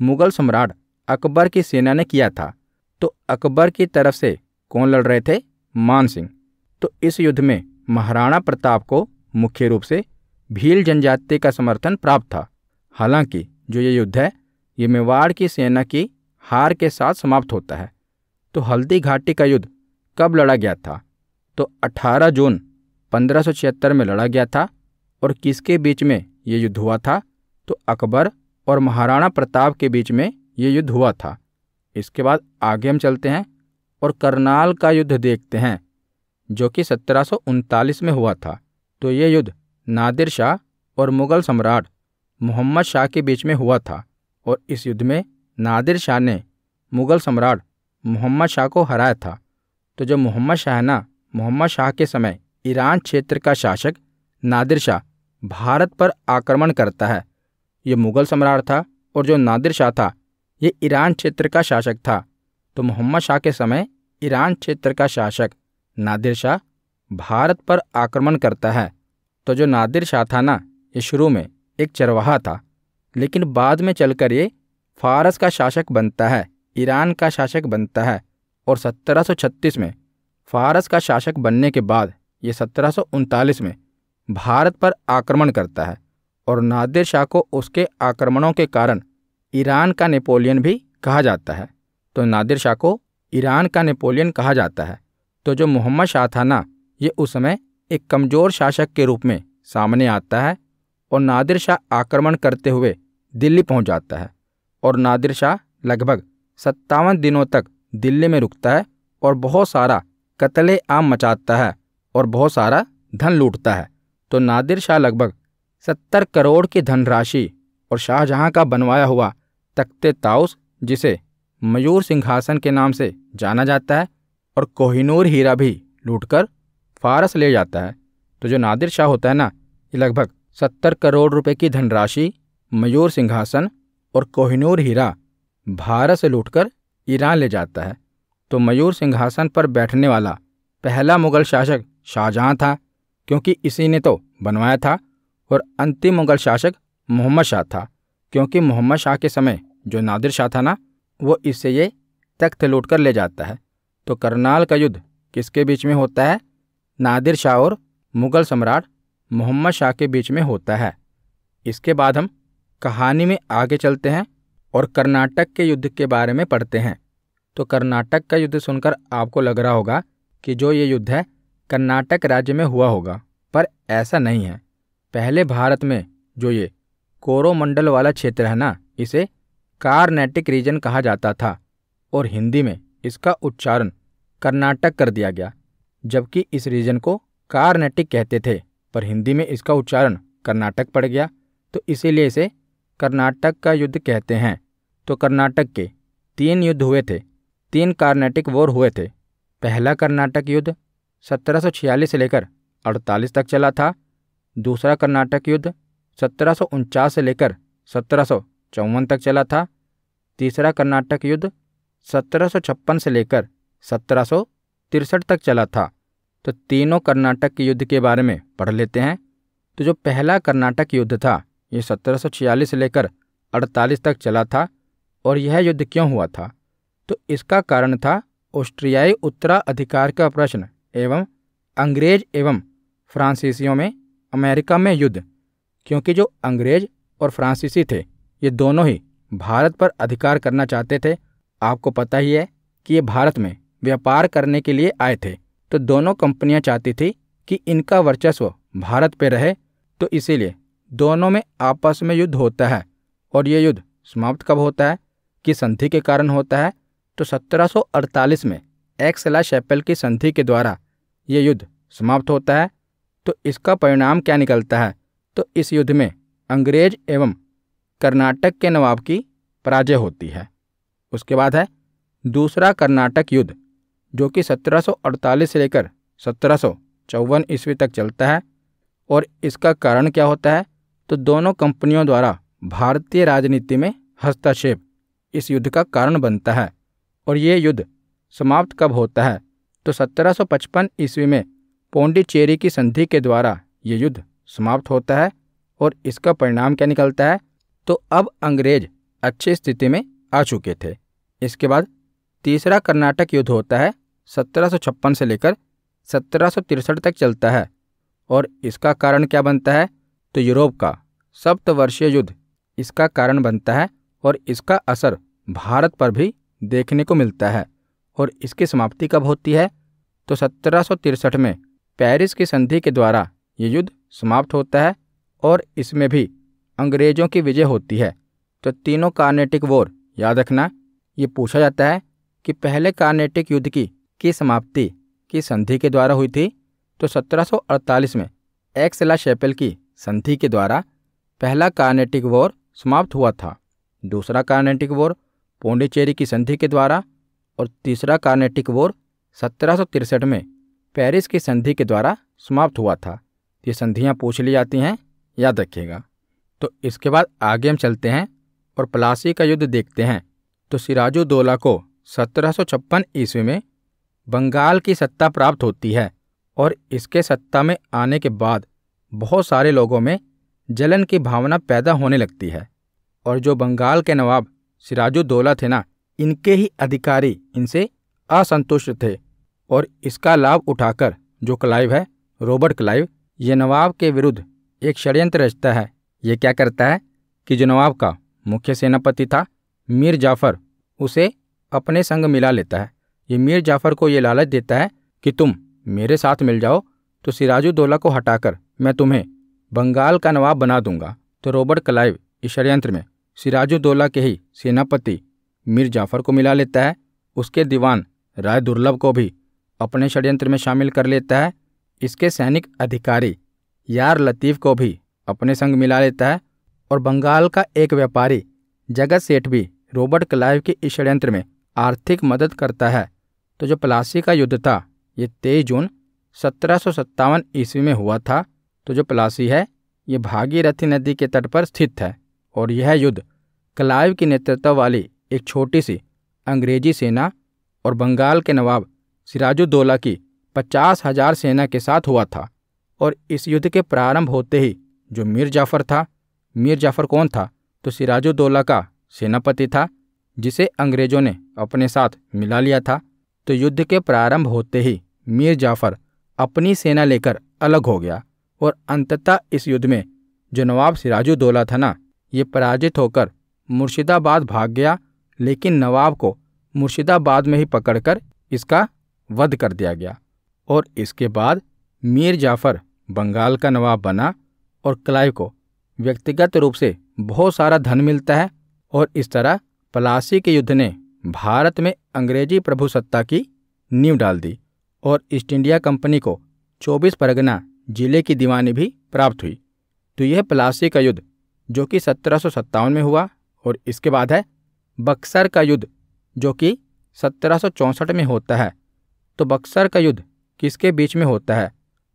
मुग़ल सम्राट अकबर की सेना ने किया था। तो अकबर की तरफ से कौन लड़ रहे थे? मानसिंह। तो इस युद्ध में महाराणा प्रताप को मुख्य रूप से भील जनजाति का समर्थन प्राप्त था। हालांकि जो ये युद्ध है, ये मेवाड़ की सेना की हार के साथ समाप्त होता है। तो हल्दी घाटी का युद्ध कब लड़ा गया था? तो 18 जून 1576 में लड़ा गया था और किसके बीच में ये युद्ध हुआ था? तो अकबर और महाराणा प्रताप के बीच में ये युद्ध हुआ था। इसके बाद आगे हम चलते हैं और करनाल का युद्ध देखते हैं, जो कि 1739 में हुआ था। तो ये युद्ध नादिर शाह और मुग़ल सम्राट मोहम्मद शाह के बीच में हुआ था और इस युद्ध में नादिर शाह ने मुग़ल सम्राट मोहम्मद शाह को हराया था। तो जब मोहम्मद शाह के समय ईरान क्षेत्र का शासक नादिर शाह भारत पर आक्रमण करता है। ये मुग़ल सम्राट था और जो नादिर शाह था, ये ईरान क्षेत्र का शासक था। तो मोहम्मद शाह के समय ईरान क्षेत्र का शासक नादिर शाह भारत पर आक्रमण करता है। तो जो नादिर शाह था ना, ये शुरू में एक चरवाहा था, लेकिन बाद में चलकर ये फारस का शासक बनता है, ईरान का शासक बनता है और 1736 में फारस का शासक बनने के बाद ये 1739 में भारत पर आक्रमण करता है और नादिर शाह को उसके आक्रमणों के कारण ईरान का नेपोलियन भी कहा जाता है। तो नादिर शाह को ईरान का नेपोलियन कहा जाता है। तो जो मोहम्मद शाह था ना, ये उस समय एक कमज़ोर शासक के रूप में सामने आता है और नादिर शाह आक्रमण करते हुए दिल्ली पहुंच जाता है और नादिर शाह लगभग 57 दिनों तक दिल्ली में रुकता है और बहुत सारा कत्ले आम मचाता है और बहुत सारा धन लूटता है। तो नादिर शाह लगभग 70 करोड़ की धनराशि और शाहजहां का बनवाया हुआ तख्ते ताउस, जिसे मयूर सिंहासन के नाम से जाना जाता है, और कोहिनूर हीरा भी लूटकर फारस ले जाता है। तो जो नादिर शाह होता है ना, ये लगभग 70 करोड़ रुपए की धनराशि मयूर सिंहासन और कोहिनूर हीरा भारत से लूटकर ईरान ले जाता है तो मयूर सिंहासन पर बैठने वाला पहला मुग़ल शासक शाहजहाँ था, क्योंकि इसी ने तो बनवाया था, और अंतिम मुग़ल शासक मोहम्मद शाह था, क्योंकि मोहम्मद शाह के समय जो नादिर शाह था ना, वो इससे ये तख्त लूट कर ले जाता है। तो करनाल का युद्ध किसके बीच में होता है? नादिर शाह और मुग़ल सम्राट मोहम्मद शाह के बीच में होता है। इसके बाद हम कहानी में आगे चलते हैं और कर्नाटक के युद्ध के बारे में पढ़ते हैं। तो कर्नाटक का युद्ध सुनकर आपको लग रहा होगा कि जो ये युद्ध है कर्नाटक राज्य में हुआ होगा, पर ऐसा नहीं है। पहले भारत में जो ये कोरोमंडल वाला क्षेत्र है ना, इसे कार्नेटिक रीजन कहा जाता था और हिंदी में इसका उच्चारण कर्नाटक कर दिया गया, जबकि इस रीजन को कार्नेटिक कहते थे, पर हिंदी में इसका उच्चारण कर्नाटक पड़ गया, तो इसीलिए इसे कर्नाटक का युद्ध कहते हैं। तो कर्नाटक के 3 युद्ध हुए थे, 3 कार्नेटिक वॉर हुए थे। पहला कर्नाटक युद्ध 1746 से लेकर 48 तक चला था। दूसरा कर्नाटक युद्ध 1749 से लेकर 1754 तक चला था। तीसरा कर्नाटक युद्ध 1756 से लेकर 1763 तक चला था। तो तीनों कर्नाटक के युद्ध के बारे में पढ़ लेते हैं। तो जो पहला कर्नाटक युद्ध था ये 1746 से लेकर 48 तक चला था, और यह युद्ध क्यों हुआ था? तो इसका कारण था ऑस्ट्रियाई उत्तराधिकार का प्रश्न एवं अंग्रेज एवं फ्रांसीसियों में अमेरिका में युद्ध, क्योंकि जो अंग्रेज और फ्रांसीसी थे ये दोनों ही भारत पर अधिकार करना चाहते थे। आपको पता ही है कि ये भारत में व्यापार करने के लिए आए थे, तो दोनों कंपनियां चाहती थी कि इनका वर्चस्व भारत पे रहे, तो इसीलिए दोनों में आपस में युद्ध होता है। और ये युद्ध समाप्त कब होता है? कि संधि के कारण होता है। तो 1748 में एक्स ला शेपेल की संधि के द्वारा ये युद्ध समाप्त होता है। तो इसका परिणाम क्या निकलता है? तो इस युद्ध में अंग्रेज एवं कर्नाटक के नवाब की पराजय होती है। उसके बाद है दूसरा कर्नाटक युद्ध, जो कि 1748 से लेकर 1754 ईस्वी तक चलता है, और इसका कारण क्या होता है? तो दोनों कंपनियों द्वारा भारतीय राजनीति में हस्तक्षेप इस युद्ध का कारण बनता है। और ये युद्ध समाप्त कब होता है? तो 1755 ईस्वी में पौंडीचेरी की संधि के द्वारा ये युद्ध समाप्त होता है, और इसका परिणाम क्या निकलता है? तो अब अंग्रेज अच्छी स्थिति में आ चुके थे। इसके बाद तीसरा कर्नाटक युद्ध होता है, 1756 से लेकर 1763 तक चलता है, और इसका कारण क्या बनता है? तो यूरोप का सप्तवर्षीय युद्ध इसका कारण बनता है, और इसका असर भारत पर भी देखने को मिलता है। और इसकी समाप्ति कब होती है? तो 1763 में पेरिस की संधि के द्वारा ये युद्ध समाप्त होता है, और इसमें भी अंग्रेज़ों की विजय होती है। तो तीनों कार्नेटिक वॉर याद रखना। ये पूछा जाता है कि पहले कार्नेटिक युद्ध की समाप्ति की संधि के द्वारा हुई थी। तो 1748 में एक्स ला शेपेल की संधि के द्वारा पहला कार्नेटिक वॉर समाप्त हुआ था, दूसरा कार्नेटिक वॉर पौंडीचेरी की संधि के द्वारा, और तीसरा कार्नेटिक वॉर 1763 में पेरिस की संधि के द्वारा समाप्त हुआ था। ये संधियाँ पूछ ली जाती हैं, याद रखिएगा। तो इसके बाद आगे हम चलते हैं और प्लासी का युद्ध देखते हैं। तो सिराजुद्दौला को 1756 ईस्वी में बंगाल की सत्ता प्राप्त होती है, और इसके सत्ता में आने के बाद बहुत सारे लोगों में जलन की भावना पैदा होने लगती है, और जो बंगाल के नवाब सिराजुद्दौला थे ना, इनके ही अधिकारी इनसे असंतुष्ट थे, और इसका लाभ उठाकर जो क्लाइव है, रॉबर्ट क्लाइव, ये नवाब के विरुद्ध एक षड्यंत्र रचता है। ये क्या करता है कि जो नवाब का मुख्य सेनापति था मीर जाफर, उसे अपने संग मिला लेता है। ये मीर जाफर को ये लालच देता है कि तुम मेरे साथ मिल जाओ तो सिराजुद्दौला को हटाकर मैं तुम्हें बंगाल का नवाब बना दूंगा। तो रॉबर्ट क्लाइव इस षड्यंत्र में सिराजुद्दौला के ही सेनापति मीर जाफर को मिला लेता है, उसके दीवान राय दुर्लभ को भी अपने षड्यंत्र में शामिल कर लेता है, इसके सैनिक अधिकारी यार लतीफ़ को भी अपने संग मिला लेता है, और बंगाल का एक व्यापारी जगत सेठ भी रॉबर्ट क्लाइव के इस षड्यंत्र में आर्थिक मदद करता है। तो जो प्लासी का युद्ध था ये 23 जून 1757 ईस्वी में हुआ था। तो जो प्लासी है ये भागीरथी नदी के तट पर स्थित है, और यह युद्ध क्लाइव के नेतृत्व वाली एक छोटी सी अंग्रेजी सेना और बंगाल के नवाब सिराजुद्दौला की 50,000 सेना के साथ हुआ था। और इस युद्ध के प्रारंभ होते ही जो मीर जाफर था, मीर जाफर कौन था तो सिराजुद्दौला का सेनापति था जिसे अंग्रेज़ों ने अपने साथ मिला लिया था। तो युद्ध के प्रारंभ होते ही मीर जाफर अपनी सेना लेकर अलग हो गया और अंततः इस युद्ध में जो नवाब सिराजुद्दौला था ना, ये पराजित होकर मुर्शिदाबाद भाग गया, लेकिन नवाब को मुर्शिदाबाद में ही पकड़कर इसका वध कर दिया गया। और इसके बाद मीर जाफर बंगाल का नवाब बना और क्लाइव को व्यक्तिगत रूप से बहुत सारा धन मिलता है। और इस तरह प्लासी के युद्ध ने भारत में अंग्रेजी प्रभुसत्ता की नींव डाल दी और ईस्ट इंडिया कंपनी को 24 परगना जिले की दीवानी भी प्राप्त हुई। तो यह प्लासी का युद्ध जो कि 1757 में हुआ, और इसके बाद है बक्सर का युद्ध जो कि 1764 में होता है। तो बक्सर का युद्ध किसके बीच में होता है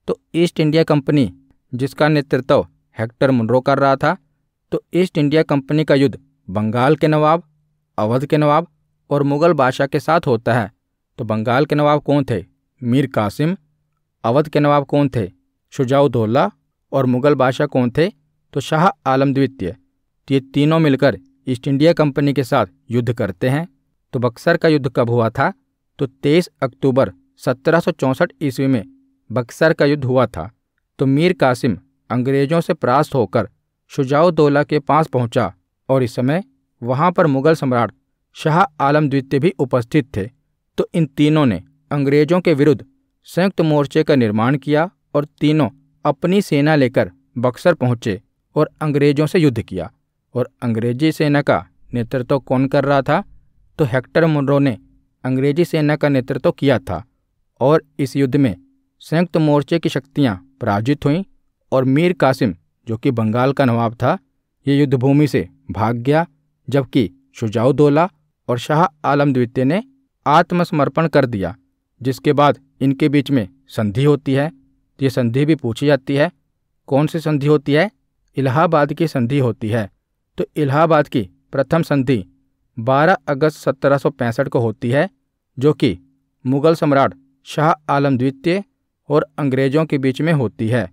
तो ईस्ट इंडिया कंपनी जिसका नेतृत्व हेक्टर मुनरो कर रहा था, तो ईस्ट इंडिया कंपनी का युद्ध बंगाल के नवाब, अवध के नवाब और मुग़ल बादशाह के साथ होता है। तो बंगाल के नवाब कौन थे? मीर कासिम। अवध के नवाब कौन थे? शुजाउद्दौला। और मुग़ल बादशाह कौन थे तो शाह आलम द्वितीय। तो ये तीनों मिलकर ईस्ट इंडिया कंपनी के साथ युद्ध करते हैं। तो बक्सर का युद्ध कब हुआ था तो 23 अक्टूबर 1764 ईस्वी में बक्सर का युद्ध हुआ था। तो मीर कासिम अंग्रेज़ों से परास्त होकर शुजाउद्दौला के पास पहुंचा और इस समय वहां पर मुग़ल सम्राट शाह आलम द्वितीय भी उपस्थित थे। तो इन तीनों ने अंग्रेज़ों के विरुद्ध संयुक्त मोर्चे का निर्माण किया और तीनों अपनी सेना लेकर बक्सर पहुंचे और अंग्रेज़ों से युद्ध किया। और अंग्रेजी सेना का नेतृत्व कौन कर रहा था तो हेक्टर मुनरो ने अंग्रेजी सेना का नेतृत्व किया था। और इस युद्ध में संयुक्त मोर्चे की शक्तियां पराजित हुईं और मीर कासिम जो कि बंगाल का नवाब था, ये युद्ध भूमि से भाग गया, जबकि शुजाउद्दौला और शाह आलम द्वितीय ने आत्मसमर्पण कर दिया। जिसके बाद इनके बीच में संधि होती है। ये संधि भी पूछी जाती है। कौन सी संधि होती है? इलाहाबाद की संधि होती है। तो इलाहाबाद की प्रथम संधि 12 अगस्त 1765 को होती है, जो कि मुग़ल सम्राट शाह आलम द्वितीय और अंग्रेज़ों के बीच में होती है।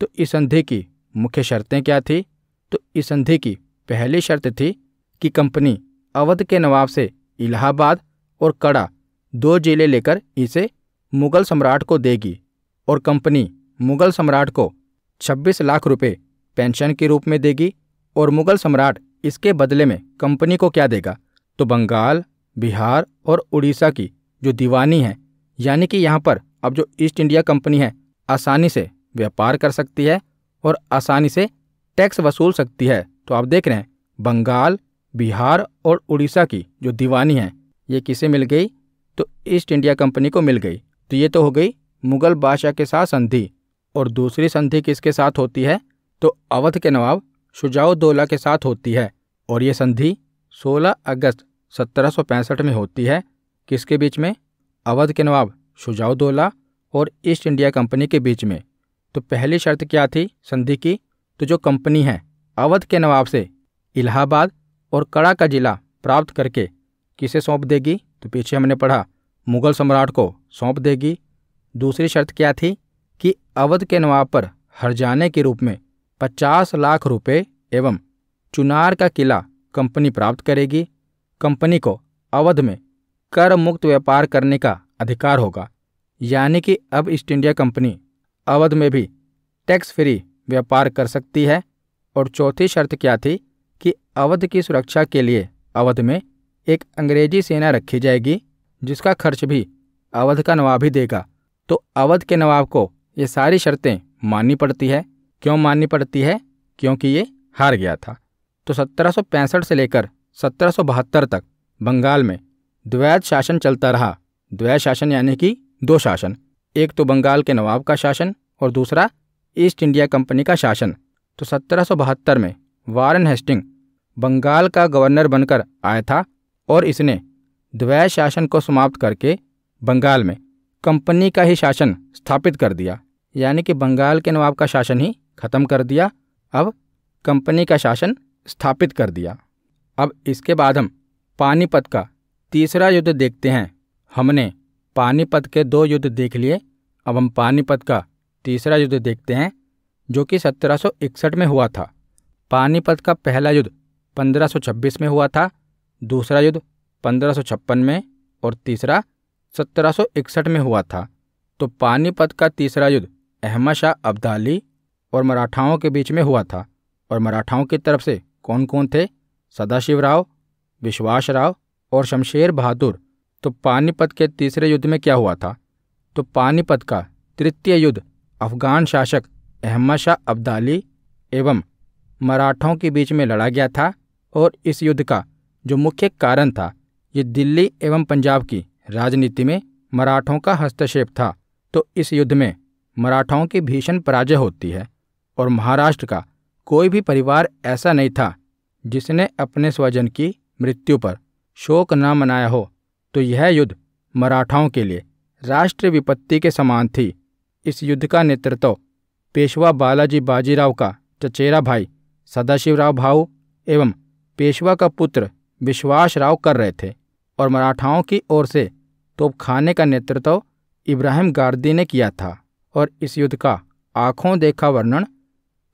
तो इस संधि की मुख्य शर्तें क्या थी तो इस संधि की पहली शर्त थी कि कंपनी अवध के नवाब से इलाहाबाद और कड़ा 2 जिले लेकर इसे मुग़ल सम्राट को देगी और कंपनी मुग़ल सम्राट को 26 लाख रुपए पेंशन के रूप में देगी। और मुग़ल सम्राट इसके बदले में कंपनी को क्या देगा तो बंगाल, बिहार और उड़ीसा की जो दीवानी है, यानी कि यहाँ पर अब जो ईस्ट इंडिया कंपनी है आसानी से व्यापार कर सकती है और आसानी से टैक्स वसूल सकती है। तो आप देख रहे हैं बंगाल, बिहार और उड़ीसा की जो दीवानी है ये किसे मिल गई तो ईस्ट इंडिया कंपनी को मिल गई। तो ये तो हो गई मुग़ल बादशाह के साथ संधि। और दूसरी संधि किसके साथ होती है तो अवध के नवाब शुजाउद्दौला के साथ होती है। और ये संधि 16 अगस्त 1765 में होती है। किसके बीच में? अवध के नवाब शुजाउद्दौला और ईस्ट इंडिया कंपनी के बीच में। तो पहली शर्त क्या थी संधि की तो जो कंपनी है अवध के नवाब से इलाहाबाद और कड़ा का ज़िला प्राप्त करके किसे सौंप देगी तो पीछे हमने पढ़ा मुग़ल सम्राट को सौंप देगी। दूसरी शर्त क्या थी कि अवध के नवाब पर हर्जाने के रूप में 50 लाख रुपए एवं चुनार का किला कंपनी प्राप्त करेगी। कंपनी को अवध में कर मुक्त व्यापार करने का अधिकार होगा, यानी कि अब ईस्ट इंडिया कंपनी अवध में भी टैक्स फ्री व्यापार कर सकती है। और चौथी शर्त क्या थी कि अवध की सुरक्षा के लिए अवध में एक अंग्रेजी सेना रखी जाएगी जिसका खर्च भी अवध का नवाब ही देगा। तो अवध के नवाब को ये सारी शर्तें माननी पड़ती है। क्यों माननी पड़ती है? क्योंकि ये हार गया था। तो 1765 से लेकर 1772 तक बंगाल में द्वैत शासन चलता रहा। द्वैत शासन यानी कि 2 शासन, एक तो बंगाल के नवाब का शासन और दूसरा ईस्ट इंडिया कंपनी का शासन। तो 1772 में वारन हेस्टिंग बंगाल का गवर्नर बनकर आया था और इसने द्वैत शासन को समाप्त करके बंगाल में कंपनी का ही शासन स्थापित कर दिया, यानी कि बंगाल के नवाब का शासन ही खत्म कर दिया। अब कंपनी का शासन स्थापित कर दिया। अब इसके बाद हम पानीपत का तीसरा युद्ध देखते हैं। हमने पानीपत के दो युद्ध देख लिए, अब हम पानीपत का तीसरा युद्ध देखते हैं जो कि 1761 में हुआ था। पानीपत का पहला युद्ध 1526 में हुआ था, दूसरा युद्ध 1556 में और तीसरा 1761 में हुआ था। तो पानीपत का तीसरा युद्ध अहमद शाह अब्दाली और मराठाओं के बीच में हुआ था और मराठाओं की तरफ से कौन कौन थे? सदाशिव राव, विश्वास राव और शमशेर बहादुर। तो पानीपत के तीसरे युद्ध में क्या हुआ था? तो पानीपत का तृतीय युद्ध अफगान शासक अहमद शाह अब्दाली एवं मराठों के बीच में लड़ा गया था और इस युद्ध का जो मुख्य कारण था ये दिल्ली एवं पंजाब की राजनीति में मराठों का हस्तक्षेप था। तो इस युद्ध में मराठाओं की भीषण पराजय होती है और महाराष्ट्र का कोई भी परिवार ऐसा नहीं था जिसने अपने स्वजन की मृत्यु पर शोक न मनाया हो। तो यह युद्ध मराठाओं के लिए राष्ट्रीय विपत्ति के समान थी। इस युद्ध का नेतृत्व पेशवा बालाजी बाजीराव का चचेरा भाई सदाशिवराव भाऊ एवं पेशवा का पुत्र विश्वास राव कर रहे थे और मराठाओं की ओर से तोपखाने का नेतृत्व इब्राहिम गार्दी ने किया था और इस युद्ध का आँखों देखा वर्णन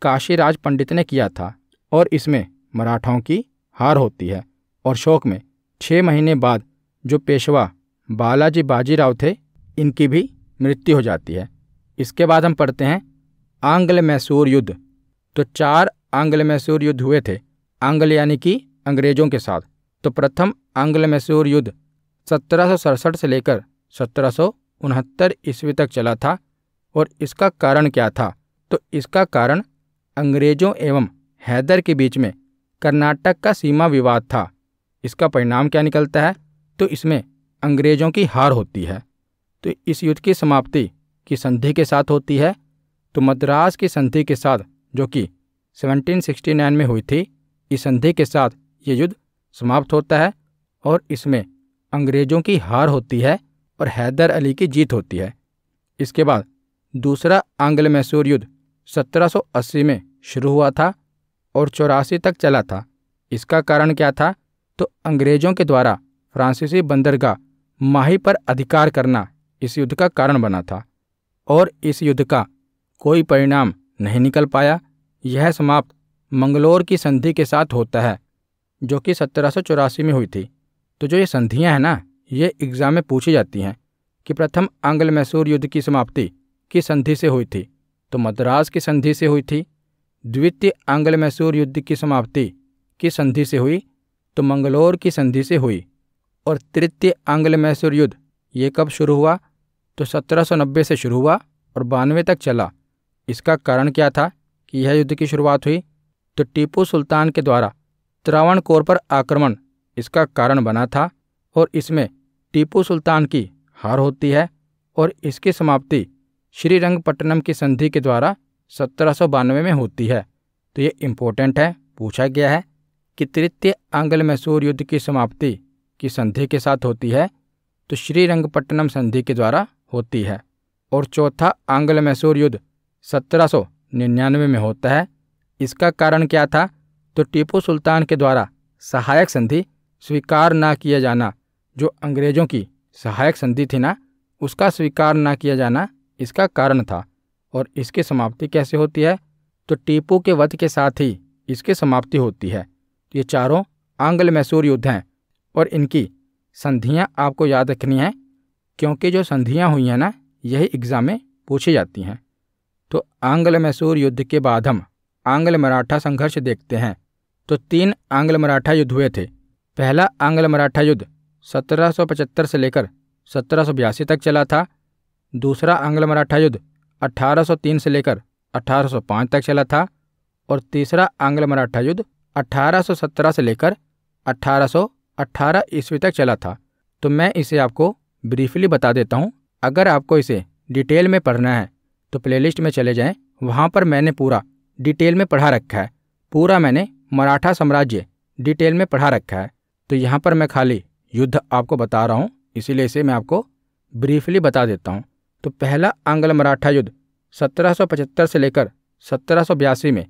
काशीराज पंडित ने किया था और इसमें मराठाओं की हार होती है। और शोक में 6 महीने बाद जो पेशवा बालाजी बाजीराव थे इनकी भी मृत्यु हो जाती है। इसके बाद हम पढ़ते हैं आंग्ल मैसूर युद्ध। तो 4 आंग्ल मैसूर युद्ध हुए थे, आंग्ल यानी कि अंग्रेजों के साथ। तो प्रथम आंग्ल मैसूर युद्ध 1767 से लेकर 1769 ईस्वी तक चला था और इसका कारण क्या था? तो इसका कारण अंग्रेजों एवं हैदर के बीच में कर्नाटक का सीमा विवाद था। इसका परिणाम क्या निकलता है? तो इसमें अंग्रेजों की हार होती है। तो इस युद्ध की समाप्ति की संधि के साथ होती है। तो मद्रास की संधि के साथ जो कि 1769 में हुई थी, इस संधि के साथ ये युद्ध समाप्त होता है और इसमें अंग्रेजों की हार होती है और हैदर अली की जीत होती है। इसके बाद दूसरा आंग्ल मैसूर युद्ध 1780 में शुरू हुआ था और 84 तक चला था। इसका कारण क्या था? तो अंग्रेजों के द्वारा फ्रांसीसी बंदरगाह माही पर अधिकार करना इस युद्ध का कारण बना था और इस युद्ध का कोई परिणाम नहीं निकल पाया। यह समाप्त मंगलोर की संधि के साथ होता है जो कि 1784 में हुई थी। तो जो ये संधियां हैं ना, ये एग्ज़ाम में पूछी जाती हैं कि प्रथम आंग्ल मैसूर युद्ध की समाप्ति किस संधि से हुई थी? तो मद्रास की संधि से हुई थी। द्वितीय आंग्ल मैसूर युद्ध की समाप्ति किस संधि से हुई? तो मंगलोर की संधि से हुई। और तृतीय आंग्ल मैसूर युद्ध ये कब शुरू हुआ? तो 1790 से शुरू हुआ और 92 तक चला। इसका कारण क्या था कि यह युद्ध की शुरुआत हुई? तो टीपू सुल्तान के द्वारा त्रावणकोर पर आक्रमण इसका कारण बना था और इसमें टीपू सुल्तान की हार होती है और इसकी समाप्ति श्रीरंगपट्टनम की संधि के द्वारा 1792 में होती है। तो ये इम्पोर्टेंट है, पूछा गया है कि तृतीय आंग्ल मैसूर युद्ध की समाप्ति की संधि के साथ होती है, तो श्रीरंगपट्टनम संधि के द्वारा होती है। और चौथा आंग्ल मैसूर युद्ध 1799 में होता है। इसका कारण क्या था? तो टीपू सुल्तान के द्वारा सहायक संधि स्वीकार ना किया जाना, जो अंग्रेज़ों की सहायक संधि थी ना, उसका स्वीकार ना किया जाना इसका कारण था। और इसकी समाप्ति कैसे होती है? तो टीपू के वध के साथ ही इसकी समाप्ति होती है। ये चारों आंग्ल मैसूर युद्ध हैं और इनकी संधियां आपको याद रखनी हैं क्योंकि जो संधियां हुई हैं ना, यही एग्ज़ाम में पूछी जाती हैं। तो आंग्ल मैसूर युद्ध के बाद हम आंग्ल मराठा संघर्ष देखते हैं। तो 3 आंग्ल मराठा युद्ध हुए थे। पहला आंग्ल मराठा युद्ध 1775 से लेकर 1782 तक चला था। दूसरा आंग्ल मराठा युद्ध 1803 से लेकर 1805 तक चला था और तीसरा आंग्ल मराठा युद्ध 1817 से लेकर 1818 ईस्वी तक चला था। तो मैं इसे आपको ब्रीफली बता देता हूँ। अगर आपको इसे डिटेल में पढ़ना है तो प्लेलिस्ट में चले जाएं, वहाँ पर मैंने पूरा डिटेल में पढ़ा रखा है। पूरा मैंने मराठा साम्राज्य डिटेल में पढ़ा रखा है। तो यहाँ पर मैं खाली युद्ध आपको बता रहा हूँ, इसीलिए इसे मैं आपको ब्रीफली बता देता हूँ। तो पहला आंग्ल मराठा युद्ध 1775 से लेकर 1782 में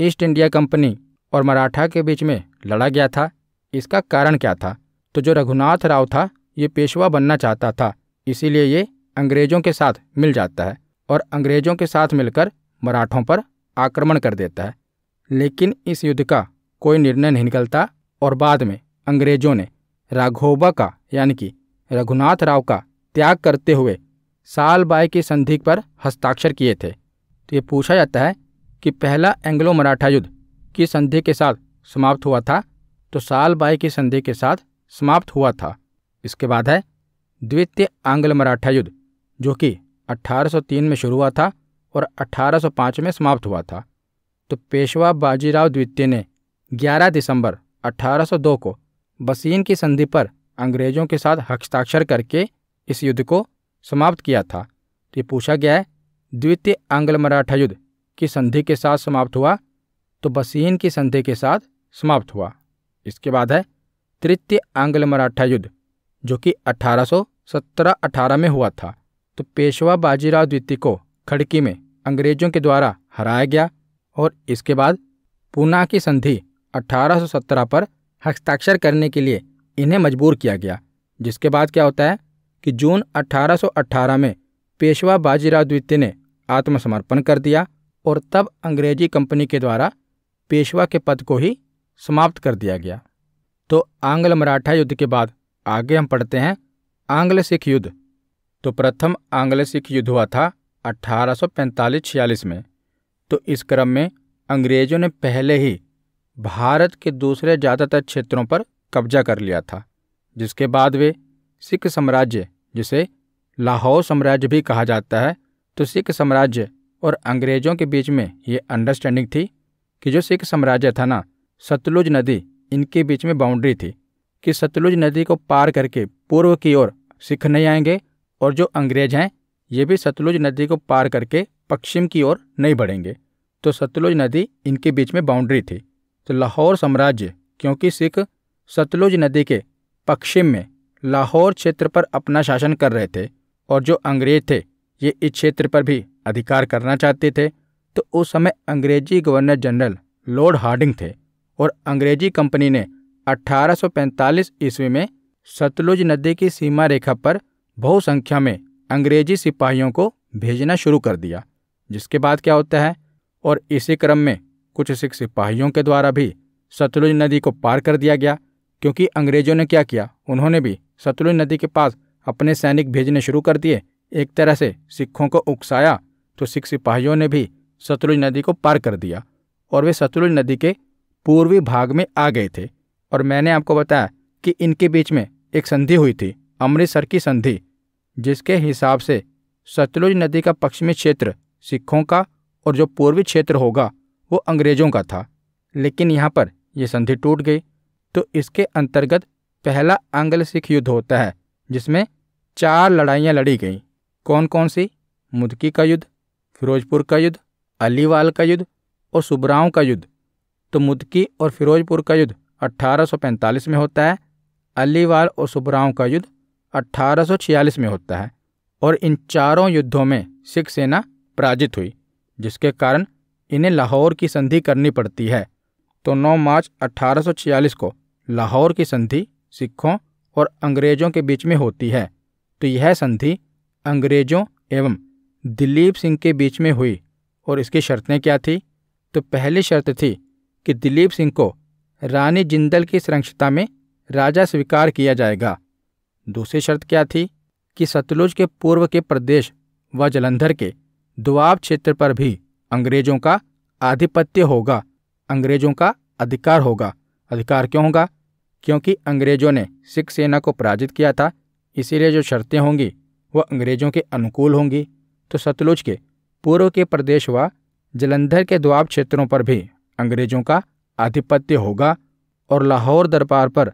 ईस्ट इंडिया कंपनी और मराठा के बीच में लड़ा गया था। इसका कारण क्या था? तो जो रघुनाथ राव था ये पेशवा बनना चाहता था, इसीलिए ये अंग्रेजों के साथ मिल जाता है और अंग्रेजों के साथ मिलकर मराठों पर आक्रमण कर देता है। लेकिन इस युद्ध का कोई निर्णय नहीं निकलता और बाद में अंग्रेजों ने राघोबा का यानी कि रघुनाथ राव का त्याग करते हुए सालबाई की संधि पर हस्ताक्षर किए थे। तो ये पूछा जाता है कि पहला एंग्लो मराठा युद्ध किस संधि के साथ समाप्त हुआ था? तो सालबाई की संधि के साथ समाप्त हुआ था। इसके बाद है द्वितीय आंग्ल मराठा युद्ध, जो कि 1803 में शुरू हुआ था और 1805 में समाप्त हुआ था। तो पेशवा बाजीराव द्वितीय ने 11 दिसंबर 1802 को बसीन की संधि पर अंग्रेजों के साथ हस्ताक्षर करके इस युद्ध को समाप्त किया था। तो ये पूछा गया है द्वितीय आंग्ल मराठा युद्ध की संधि के साथ समाप्त हुआ, तो बसीन की संधि के साथ समाप्त हुआ। इसके बाद है तृतीय आंग्ल मराठा युद्ध, जो कि 1817-18 में हुआ था। तो पेशवा बाजीराव द्वितीय को खड़की में अंग्रेजों के द्वारा हराया गया और इसके बाद पूना की संधि 1817 पर हस्ताक्षर करने के लिए इन्हें मजबूर किया गया। जिसके बाद क्या होता है कि जून 1818 में पेशवा बाजीराव द्वितीय ने आत्मसमर्पण कर दिया और तब अंग्रेजी कंपनी के द्वारा पेशवा के पद को ही समाप्त कर दिया गया। तो आंग्ल मराठा युद्ध के बाद आगे हम पढ़ते हैं आंग्ल सिख युद्ध। तो प्रथम आंग्ल सिख युद्ध हुआ था 1845-46 में। तो इस क्रम में अंग्रेजों ने पहले ही भारत के दूसरे ज़्यादातर क्षेत्रों पर कब्जा कर लिया था। जिसके बाद वे सिख साम्राज्य, जिसे लाहौर साम्राज्य भी कहा जाता है, तो सिख साम्राज्य और अंग्रेज़ों के बीच में ये अंडरस्टैंडिंग थी कि जो सिख साम्राज्य था ना, सतलुज नदी इनके बीच में बाउंड्री थी कि सतलुज नदी को पार करके पूर्व की ओर सिख नहीं आएंगे और जो अंग्रेज हैं ये भी सतलुज नदी को पार करके पश्चिम की ओर नहीं बढ़ेंगे। तो सतलुज नदी इनके बीच में बाउंड्री थी। तो लाहौर साम्राज्य, क्योंकि सिख सतलुज नदी के पश्चिम में लाहौर क्षेत्र पर अपना शासन कर रहे थे और जो अंग्रेज थे ये इस क्षेत्र पर भी अधिकार करना चाहते थे, तो उस समय अंग्रेजी गवर्नर जनरल लॉर्ड हार्डिंग थे और अंग्रेजी कंपनी ने 1845 ईस्वी में सतलुज नदी की सीमा रेखा पर बहु संख्या में अंग्रेजी सिपाहियों को भेजना शुरू कर दिया। जिसके बाद क्या होता है और इसी क्रम में कुछ सिख सिपाहियों के द्वारा भी सतलुज नदी को पार कर दिया गया, क्योंकि अंग्रेजों ने क्या किया, उन्होंने भी सतलुज नदी के पास अपने सैनिक भेजने शुरू कर दिए। एक तरह से सिखों को उकसाया, तो सिख सिपाहियों ने भी सतलुज नदी को पार कर दिया और वे सतलुज नदी के पूर्वी भाग में आ गए थे। और मैंने आपको बताया कि इनके बीच में एक संधि हुई थी, अमृतसर की संधि, जिसके हिसाब से सतलुज नदी का पश्चिमी क्षेत्र सिखों का और जो पूर्वी क्षेत्र होगा वो अंग्रेजों का था। लेकिन यहाँ पर यह संधि टूट गई। तो इसके अंतर्गत पहला आंग्ल सिख युद्ध होता है, जिसमें 4 लड़ाइयाँ लड़ी गईं। कौन कौन सी? मुदकी का युद्ध, फिरोजपुर का युद्ध, अलीवाल का युद्ध और सुबराव का युद्ध। तो मुदकी और फिरोजपुर का युद्ध 1845 में होता है, अलीवाल और सुबराव का युद्ध 1846 में होता है और इन चारों युद्धों में सिख सेना पराजित हुई, जिसके कारण इन्हें लाहौर की संधि करनी पड़ती है। तो 9 मार्च 1846 को लाहौर की संधि सिखों और अंग्रेज़ों के बीच में होती है। तो यह संधि अंग्रेज़ों एवं दिलीप सिंह के बीच में हुई और इसकी शर्तें क्या थी? तो पहली शर्त थी कि दिलीप सिंह को रानी जिंदल की संरक्षता में राजा स्वीकार किया जाएगा। दूसरी शर्त क्या थी कि सतलुज के पूर्व के प्रदेश व जालंधर के दोआब क्षेत्र पर भी अंग्रेज़ों का आधिपत्य होगा, अंग्रेज़ों का अधिकार होगा। अधिकार क्यों होगा? क्योंकि अंग्रेज़ों ने सिख सेना को पराजित किया था, इसीलिए जो शर्तें होंगी वह अंग्रेज़ों के अनुकूल होंगी। तो सतलुज के पूर्व के प्रदेश व जालंधर के दोआब क्षेत्रों पर भी अंग्रेज़ों का आधिपत्य होगा और लाहौर दरबार पर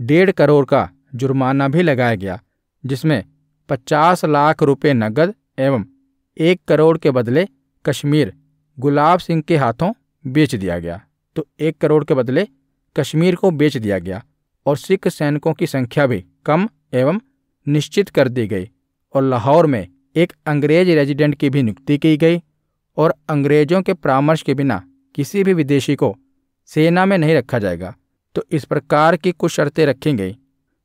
1.5 करोड़ का जुर्माना भी लगाया गया, जिसमें 50 लाख रुपए नकद एवं 1 करोड़ के बदले कश्मीर गुलाब सिंह के हाथों बेच दिया गया। तो 1 करोड़ के बदले कश्मीर को बेच दिया गया और सिख सैनिकों की संख्या भी कम एवं निश्चित कर दी गई और लाहौर में एक अंग्रेज रेजिडेंट की भी नियुक्ति की गई और अंग्रेज़ों के परामर्श के बिना किसी भी विदेशी को सेना में नहीं रखा जाएगा। तो इस प्रकार की कुछ शर्तें रखी गई।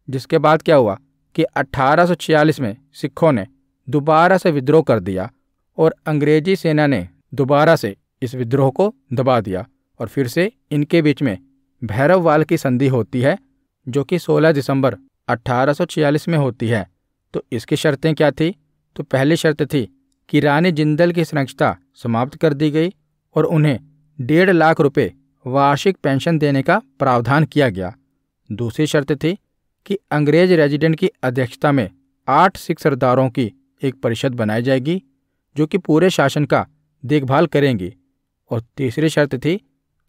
जिसके बाद क्या हुआ कि 1846 में सिखों ने दोबारा से विद्रोह कर दिया और अंग्रेजी सेना ने दोबारा से इस विद्रोह को दबा दिया और फिर से इनके बीच में भैरववाल की संधि होती है जो कि 16 दिसंबर 1846 में होती है। तो इसकी शर्तें क्या थी? तो पहली शर्त थी कि रानी जिंदल की संरक्षता समाप्त कर दी गई और उन्हें 1.5 लाख रुपये वार्षिक पेंशन देने का प्रावधान किया गया। दूसरी शर्त थी कि अंग्रेज रेजिडेंट की अध्यक्षता में 8 सिख सरदारों की एक परिषद बनाई जाएगी जो कि पूरे शासन का देखभाल करेंगी। और तीसरी शर्त थी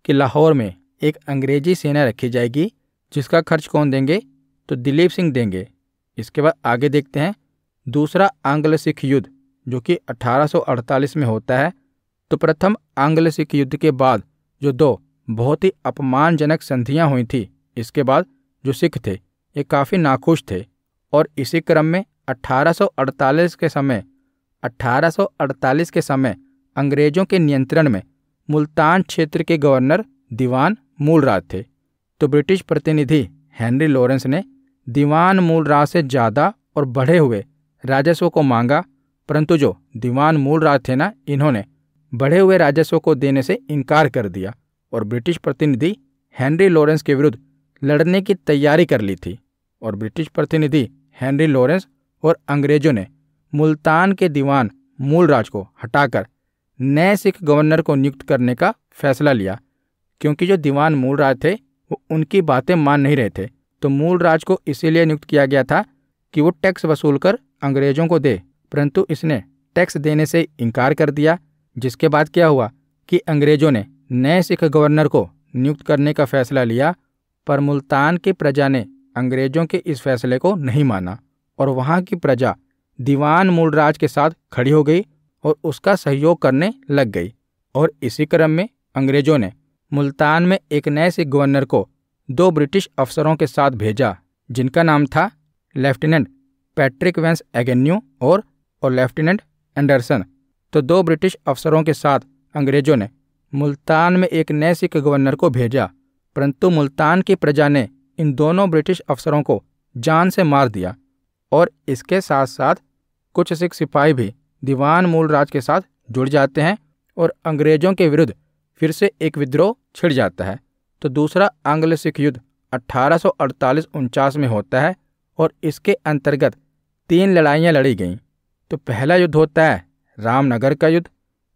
कि लाहौर में एक अंग्रेजी सेना रखी जाएगी जिसका खर्च कौन देंगे? तो दिलीप सिंह देंगे। इसके बाद आगे देखते हैं दूसरा आंग्ल सिख युद्ध जो कि 1848 में होता है। तो प्रथम आंग्ल सिख युद्ध के बाद जो दो बहुत ही अपमानजनक संधियां हुई थी, इसके बाद जो सिख थे ये काफ़ी नाखुश थे और इसी क्रम में 1848 के समय अंग्रेज़ों के नियंत्रण में मुल्तान क्षेत्र के गवर्नर दीवान मूलराज थे। तो ब्रिटिश प्रतिनिधि हेनरी लॉरेंस ने दीवान मूलराज से ज़्यादा और बढ़े हुए राजस्व को मांगा, परंतु जो दीवान मूलराज थे ना, इन्होंने बढ़े हुए राजस्व को देने से इनकार कर दिया और ब्रिटिश प्रतिनिधि हेनरी लॉरेंस के विरुद्ध लड़ने की तैयारी कर ली थी। और ब्रिटिश प्रतिनिधि हेनरी लॉरेंस और अंग्रेज़ों ने मुल्तान के दीवान मूलराज को हटाकर नए सिख गवर्नर को नियुक्त करने का फैसला लिया, क्योंकि जो दीवान मूलराज थे वो उनकी बातें मान नहीं रहे थे। तो मूलराज को इसीलिए नियुक्त किया गया था कि वो टैक्स वसूल कर अंग्रेज़ों को दे, परंतु इसने टैक्स देने से इनकार कर दिया। जिसके बाद क्या हुआ कि अंग्रेज़ों ने नए सिख गवर्नर को नियुक्त करने का फैसला लिया, पर मुल्तान की प्रजा ने अंग्रेज़ों के इस फैसले को नहीं माना और वहाँ की प्रजा दीवान मूलराज के साथ खड़ी हो गई और उसका सहयोग करने लग गई। और इसी क्रम में अंग्रेज़ों ने मुल्तान में एक नए सिख गवर्नर को 2 ब्रिटिश अफसरों के साथ भेजा जिनका नाम था लेफ्टिनेंट पैट्रिक वेंस एगेन्यू और लेफ्टिनेंट एंडरसन। तो 2 ब्रिटिश अफसरों के साथ अंग्रेज़ों ने मुल्तान में एक नए सिख गवर्नर को भेजा, परंतु मुल्तान की प्रजा ने इन दोनों ब्रिटिश अफसरों को जान से मार दिया और इसके साथ साथ कुछ सिख सिपाही भी दीवान मूलराज के साथ जुड़ जाते हैं और अंग्रेज़ों के विरुद्ध फिर से एक विद्रोह छिड़ जाता है। तो दूसरा आंग्ल सिख युद्ध 1848-49 में होता है और इसके अंतर्गत 3 लड़ाइयाँ लड़ी गईं। तो पहला युद्ध होता है रामनगर का युद्ध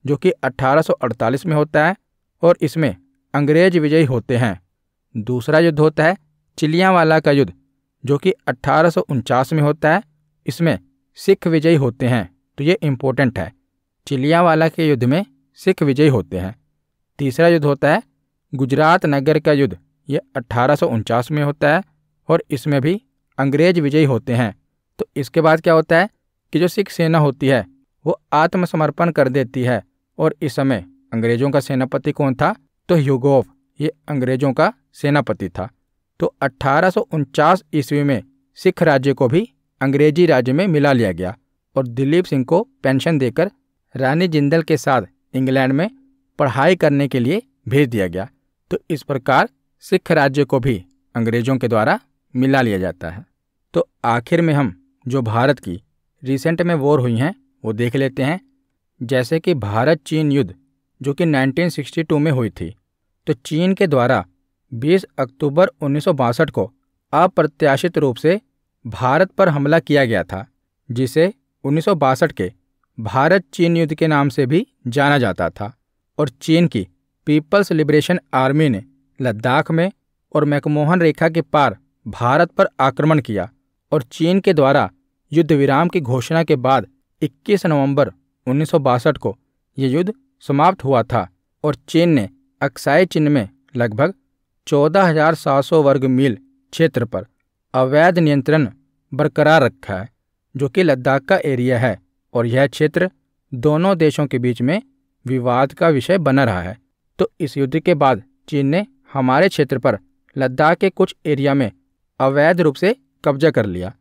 जो कि 1848 में होता है और इसमें अंग्रेज विजयी होते हैं। दूसरा युद्ध होता है चिलियांवाला का युद्ध जो कि 1849 में होता है, इसमें सिख विजयी होते हैं। तो ये इम्पोर्टेंट है, चिलियांवाला के युद्ध में सिख विजयी होते हैं। तीसरा युद्ध होता है गुजरात नगर का युद्ध, ये 1849 में होता है और इसमें भी अंग्रेज विजयी होते हैं। तो इसके बाद क्या होता है कि जो सिख सेना होती है वो आत्मसमर्पण कर देती है और इस समय अंग्रेज़ों का सेनापति कौन था? तो ह्यूगोव, ये अंग्रेज़ों का सेनापति था। तो 1849 ईस्वी में सिख राज्य को भी अंग्रेजी राज्य में मिला लिया गया और दिलीप सिंह को पेंशन देकर रानी जिंदल के साथ इंग्लैंड में पढ़ाई करने के लिए भेज दिया गया। तो इस प्रकार सिख राज्य को भी अंग्रेज़ों के द्वारा मिला लिया जाता है। तो आखिर में हम जो भारत की रिसेंट में वॉर हुई हैं वो देख लेते हैं, जैसे कि भारत चीन युद्ध जो कि 1962 में हुई थी। तो चीन के द्वारा 20 अक्टूबर 1962 को अप्रत्याशित रूप से भारत पर हमला किया गया था, जिसे 1962 के भारत चीन युद्ध के नाम से भी जाना जाता था। और चीन की पीपल्स लिबरेशन आर्मी ने लद्दाख में और मैकमोहन रेखा के पार भारत पर आक्रमण किया और चीन के द्वारा युद्ध विराम की घोषणा के बाद 21 नवंबर 1962 को ये युद्ध समाप्त हुआ था और चीन ने अक्साई चिन में लगभग 14,700 वर्ग मील क्षेत्र पर अवैध नियंत्रण बरकरार रखा है जो कि लद्दाख का एरिया है और यह क्षेत्र दोनों देशों के बीच में विवाद का विषय बना रहा है। तो इस युद्ध के बाद चीन ने हमारे क्षेत्र पर लद्दाख के कुछ एरिया में अवैध रूप से कब्जा कर लिया।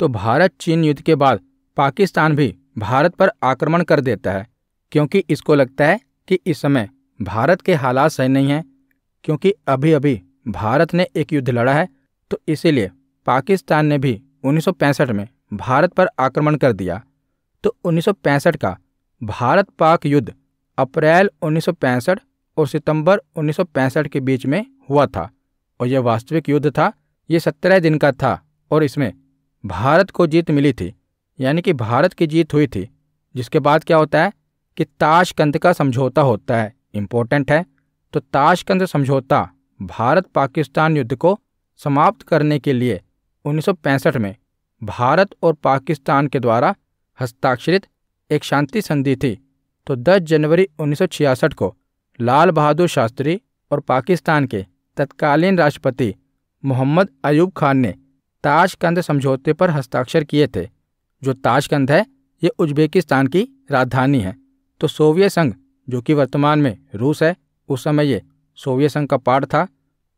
तो भारत चीन युद्ध के बाद पाकिस्तान भी भारत पर आक्रमण कर देता है, क्योंकि इसको लगता है कि इस समय भारत के हालात सही नहीं हैं, क्योंकि अभी अभी भारत ने एक युद्ध लड़ा है, तो इसीलिए पाकिस्तान ने भी 1965 में भारत पर आक्रमण कर दिया। तो 1965 का भारत पाक युद्ध अप्रैल 1965 और सितंबर 1965 के बीच में हुआ था और यह वास्तविक युद्ध था। ये 17 दिन का था और इसमें भारत को जीत मिली थी, यानी कि भारत की जीत हुई थी। जिसके बाद क्या होता है कि ताशकंद का समझौता होता है, इम्पोर्टेंट है। तो ताशकंद समझौता भारत पाकिस्तान युद्ध को समाप्त करने के लिए 1965 में भारत और पाकिस्तान के द्वारा हस्ताक्षरित एक शांति संधि थी। तो 10 जनवरी 1966 को लाल बहादुर शास्त्री और पाकिस्तान के तत्कालीन राष्ट्रपति मोहम्मद अयूब खान ने ताशकंद समझौते पर हस्ताक्षर किए थे। जो ताशकंद है ये उज्बेकिस्तान की राजधानी है। तो सोवियत संघ, जो कि वर्तमान में रूस है, उस समय ये सोवियत संघ का पार्ट था।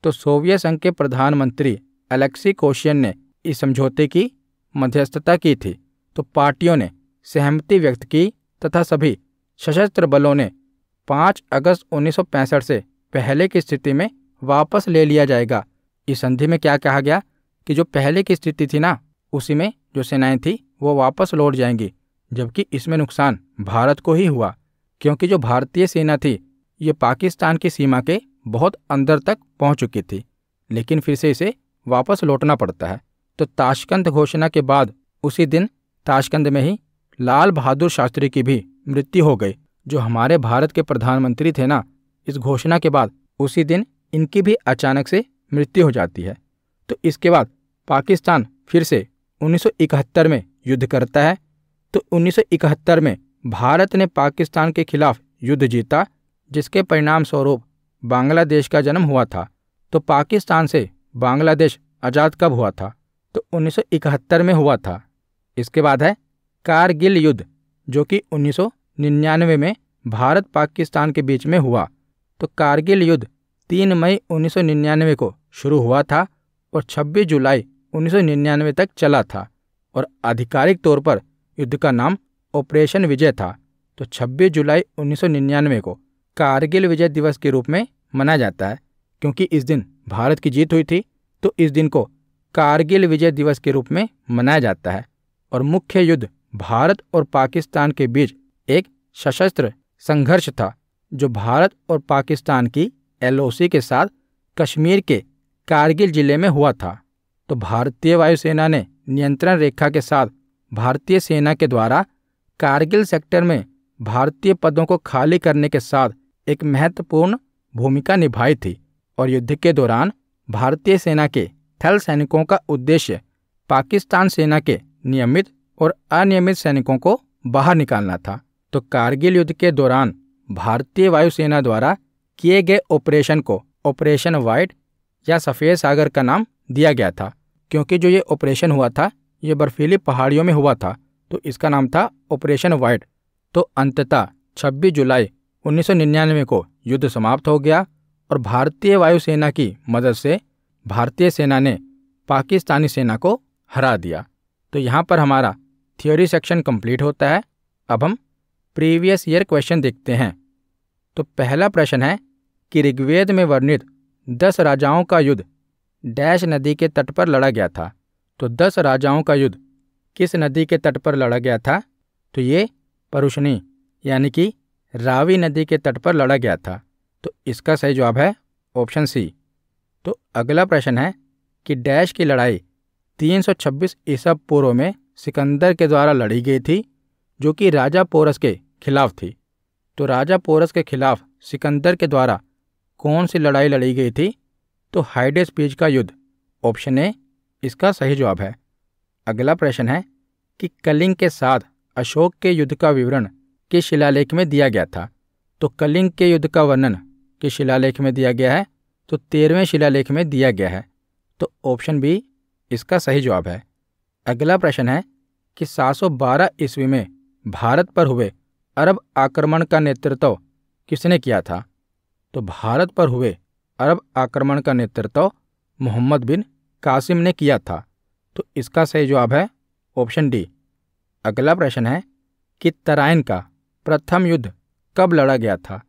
तो सोवियत संघ के प्रधानमंत्री अलेक्सी कोश्यिन ने इस समझौते की मध्यस्थता की थी। तो पार्टियों ने सहमति व्यक्त की तथा सभी सशस्त्र बलों ने 5 अगस्त 1965 से पहले की स्थिति में वापस ले लिया जाएगा। इस संधि में क्या कहा गया कि जो पहले की स्थिति थी ना, उसी में जो सेनाएं थी वो वापस लौट जाएंगी, जबकि इसमें नुकसान भारत को ही हुआ, क्योंकि जो भारतीय सेना थी ये पाकिस्तान की सीमा के बहुत अंदर तक पहुंच चुकी थी, लेकिन फिर से इसे वापस लौटना पड़ता है। तो ताशकंद घोषणा के बाद उसी दिन ताशकंद में ही लाल बहादुर शास्त्री की भी मृत्यु हो गई, जो हमारे भारत के प्रधानमंत्री थे ना। इस घोषणा के बाद उसी दिन इनकी भी अचानक से मृत्यु हो जाती है। तो इसके बाद पाकिस्तान फिर से 1971 में युद्ध करता है। तो 1971 में भारत ने पाकिस्तान के खिलाफ युद्ध जीता, जिसके परिणाम स्वरूप बांग्लादेश का जन्म हुआ था। तो पाकिस्तान से बांग्लादेश आज़ाद कब हुआ था? तो 1971 में हुआ था। इसके बाद है कारगिल युद्ध, जो कि 1999 में भारत पाकिस्तान के बीच में हुआ। तो कारगिल युद्ध 3 मई 1999 को शुरू हुआ था और 26 जुलाई 1999 तक चला था और आधिकारिक तौर पर युद्ध का नाम ऑपरेशन विजय था। तो 26 जुलाई 1999 को कारगिल विजय दिवस के रूप में मनाया जाता है, क्योंकि इस दिन भारत की जीत हुई थी। तो इस दिन को कारगिल विजय दिवस के रूप में मनाया जाता है और मुख्य युद्ध भारत और पाकिस्तान के बीच एक सशस्त्र संघर्ष था, जो भारत और पाकिस्तान की LOC के साथ कश्मीर के कारगिल जिले में हुआ था। तो भारतीय वायुसेना ने नियंत्रण रेखा के साथ भारतीय सेना के द्वारा कारगिल सेक्टर में भारतीय पदों को खाली करने के साथ एक महत्वपूर्ण भूमिका निभाई थी और युद्ध के दौरान भारतीय सेना के थल सैनिकों का उद्देश्य पाकिस्तान सेना के नियमित और अनियमित सैनिकों को बाहर निकालना था। तो कारगिल युद्ध के दौरान भारतीय वायुसेना द्वारा किए गए ऑपरेशन को ऑपरेशन वाइट या सफ़ेद सागर का नाम दिया गया था, क्योंकि जो ये ऑपरेशन हुआ था ये बर्फीली पहाड़ियों में हुआ था। तो इसका नाम था ऑपरेशन वाइट। तो अंततः 26 जुलाई 1999 को युद्ध समाप्त हो गया और भारतीय वायुसेना की मदद से भारतीय सेना ने पाकिस्तानी सेना को हरा दिया। तो यहाँ पर हमारा थ्योरी सेक्शन कंप्लीट होता है। अब हम प्रीवियस ईयर क्वेश्चन देखते हैं। तो पहला प्रश्न है कि ऋग्वेद में वर्णित 10 राजाओं का युद्ध डैश नदी के तट पर लड़ा गया था। तो 10 राजाओं का युद्ध किस नदी के तट पर लड़ा गया था? तो ये परुष्णी यानी कि रावी नदी के तट पर लड़ा गया था। तो इसका सही जवाब है ऑप्शन सी। तो अगला प्रश्न है कि डैश की लड़ाई 326 ईसा पूर्व में सिकंदर के द्वारा लड़ी गई थी, जो कि राजा पोरस के खिलाफ थी। तो राजा पोरस के खिलाफ सिकंदर के द्वारा कौन सी लड़ाई लड़ी गई थी? तो हाइडेस्पीज का युद्ध, ऑप्शन ए इसका सही जवाब है। अगला प्रश्न है कि कलिंग के साथ अशोक के युद्ध का विवरण किस शिलालेख में दिया गया था? तो कलिंग के युद्ध का वर्णन किस शिलालेख में दिया गया है? तो 13वें शिलालेख में दिया गया है। तो ऑप्शन बी इसका सही जवाब है। अगला प्रश्न है कि 712 ईस्वी में भारत पर हुए अरब आक्रमण का नेतृत्व किसने किया था? तो भारत पर हुए अरब आक्रमण का नेतृत्व मोहम्मद बिन कासिम ने किया था। तो इसका सही जवाब है ऑप्शन डी। अगला प्रश्न है कि तराइन का प्रथम युद्ध कब लड़ा गया था?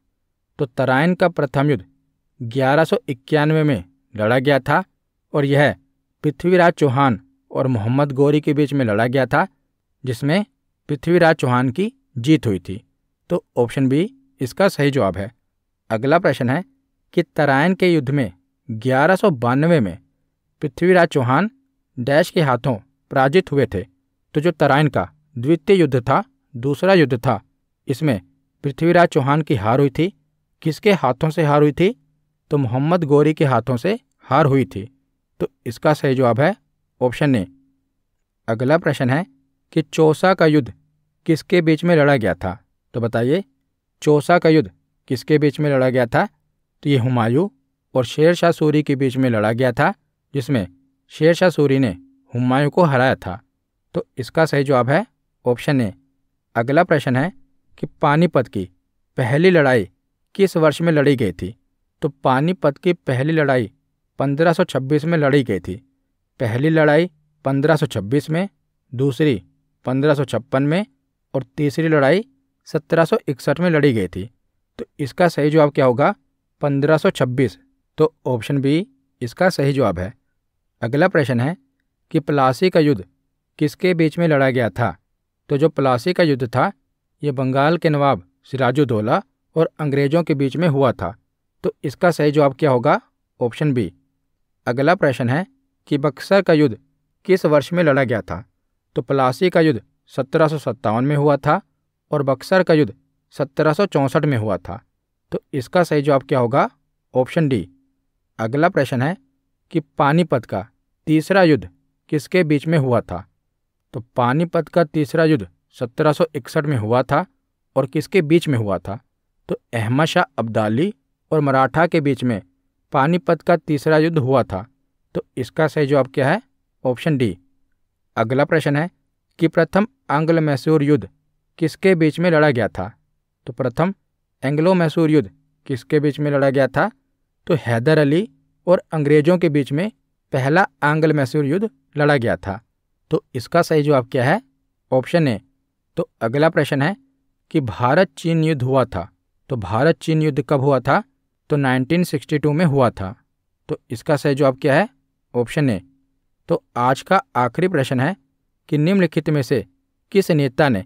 तो तराइन का प्रथम युद्ध 1191 में लड़ा गया था और यह पृथ्वीराज चौहान और मोहम्मद गौरी के बीच में लड़ा गया था, जिसमें पृथ्वीराज चौहान की जीत हुई थी। तो ऑप्शन बी इसका सही जवाब है। अगला प्रश्न है कि तराइन के युद्ध में 1192 में पृथ्वीराज चौहान डैश के हाथों पराजित हुए थे। तो जो तराइन का द्वितीय युद्ध था, दूसरा युद्ध था, इसमें पृथ्वीराज चौहान की हार हुई थी। किसके हाथों से हार हुई थी? तो मोहम्मद गौरी के हाथों से हार हुई थी। तो इसका सही जवाब है ऑप्शन ए। अगला प्रश्न है कि चौसा का युद्ध किसके बीच में लड़ा गया था? तो बताइए चौसा का युद्ध किसके बीच में लड़ा गया था? तो ये हुमायूं और शेरशाह सूरी के बीच में लड़ा गया था, जिसमें शेरशाह सूरी ने हुमायूं को हराया था। तो इसका सही जवाब है ऑप्शन ए। अगला प्रश्न है कि पानीपत की पहली लड़ाई किस वर्ष में लड़ी गई थी? तो पानीपत की पहली लड़ाई 1526 में लड़ी गई थी। पहली लड़ाई 1526 में, दूसरी 1556 में और तीसरी लड़ाई 1761 में लड़ी गई थी। तो इसका सही जवाब क्या होगा? 1526। तो ऑप्शन बी इसका सही जवाब है। अगला प्रश्न है कि प्लासी का युद्ध किसके बीच में लड़ा गया था? तो जो प्लासी का युद्ध था, ये बंगाल के नवाब सिराजुद्दौला और अंग्रेज़ों के बीच में हुआ था। तो इसका सही जवाब क्या होगा? Option B. अगला प्रश्न है कि बक्सर का युद्ध किस वर्ष में लड़ा गया था? तो प्लासी का युद्ध 1757 में हुआ था और बक्सर का युद्ध 1764 में हुआ था। तो इसका सही जवाब क्या होगा? Option D. अगला प्रश्न है कि पानीपत का तीसरा युद्ध किसके बीच में हुआ था? तो पानीपत का तीसरा युद्ध 1761 में हुआ था और किसके बीच में हुआ था? तो अहमद शाह अब्दाली और मराठा के बीच में पानीपत का तीसरा युद्ध हुआ था। तो इसका सही जवाब क्या है? Option D. अगला प्रश्न है कि प्रथम आंग्ल मैसूर युद्ध किसके बीच में लड़ा गया था? तो प्रथम एंग्लो मैसूर युद्ध किसके बीच में लड़ा गया था? तो हैदर अली और अंग्रेज़ों के बीच में पहला आंग्ल मैसूर युद्ध लड़ा गया था। तो इसका सही जवाब क्या है? Option A. तो अगला प्रश्न है कि भारत चीन युद्ध हुआ था। तो भारत चीन युद्ध कब हुआ था? तो 1962 में हुआ था। तो इसका सही जवाब क्या है? Option A. तो आज का आखिरी प्रश्न है कि निम्नलिखित में से किस नेता ने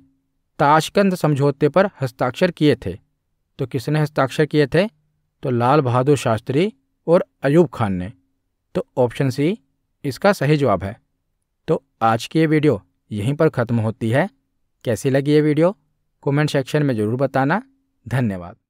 ताशकंद समझौते पर हस्ताक्षर किए थे? तो किसने हस्ताक्षर किए थे? तो लाल बहादुर शास्त्री और अयूब खान ने। तो ऑप्शन सी इसका सही जवाब है। तो आज की ये वीडियो यहीं पर ख़त्म होती है। कैसी लगी ये वीडियो कमेंट सेक्शन में ज़रूर बताना। धन्यवाद।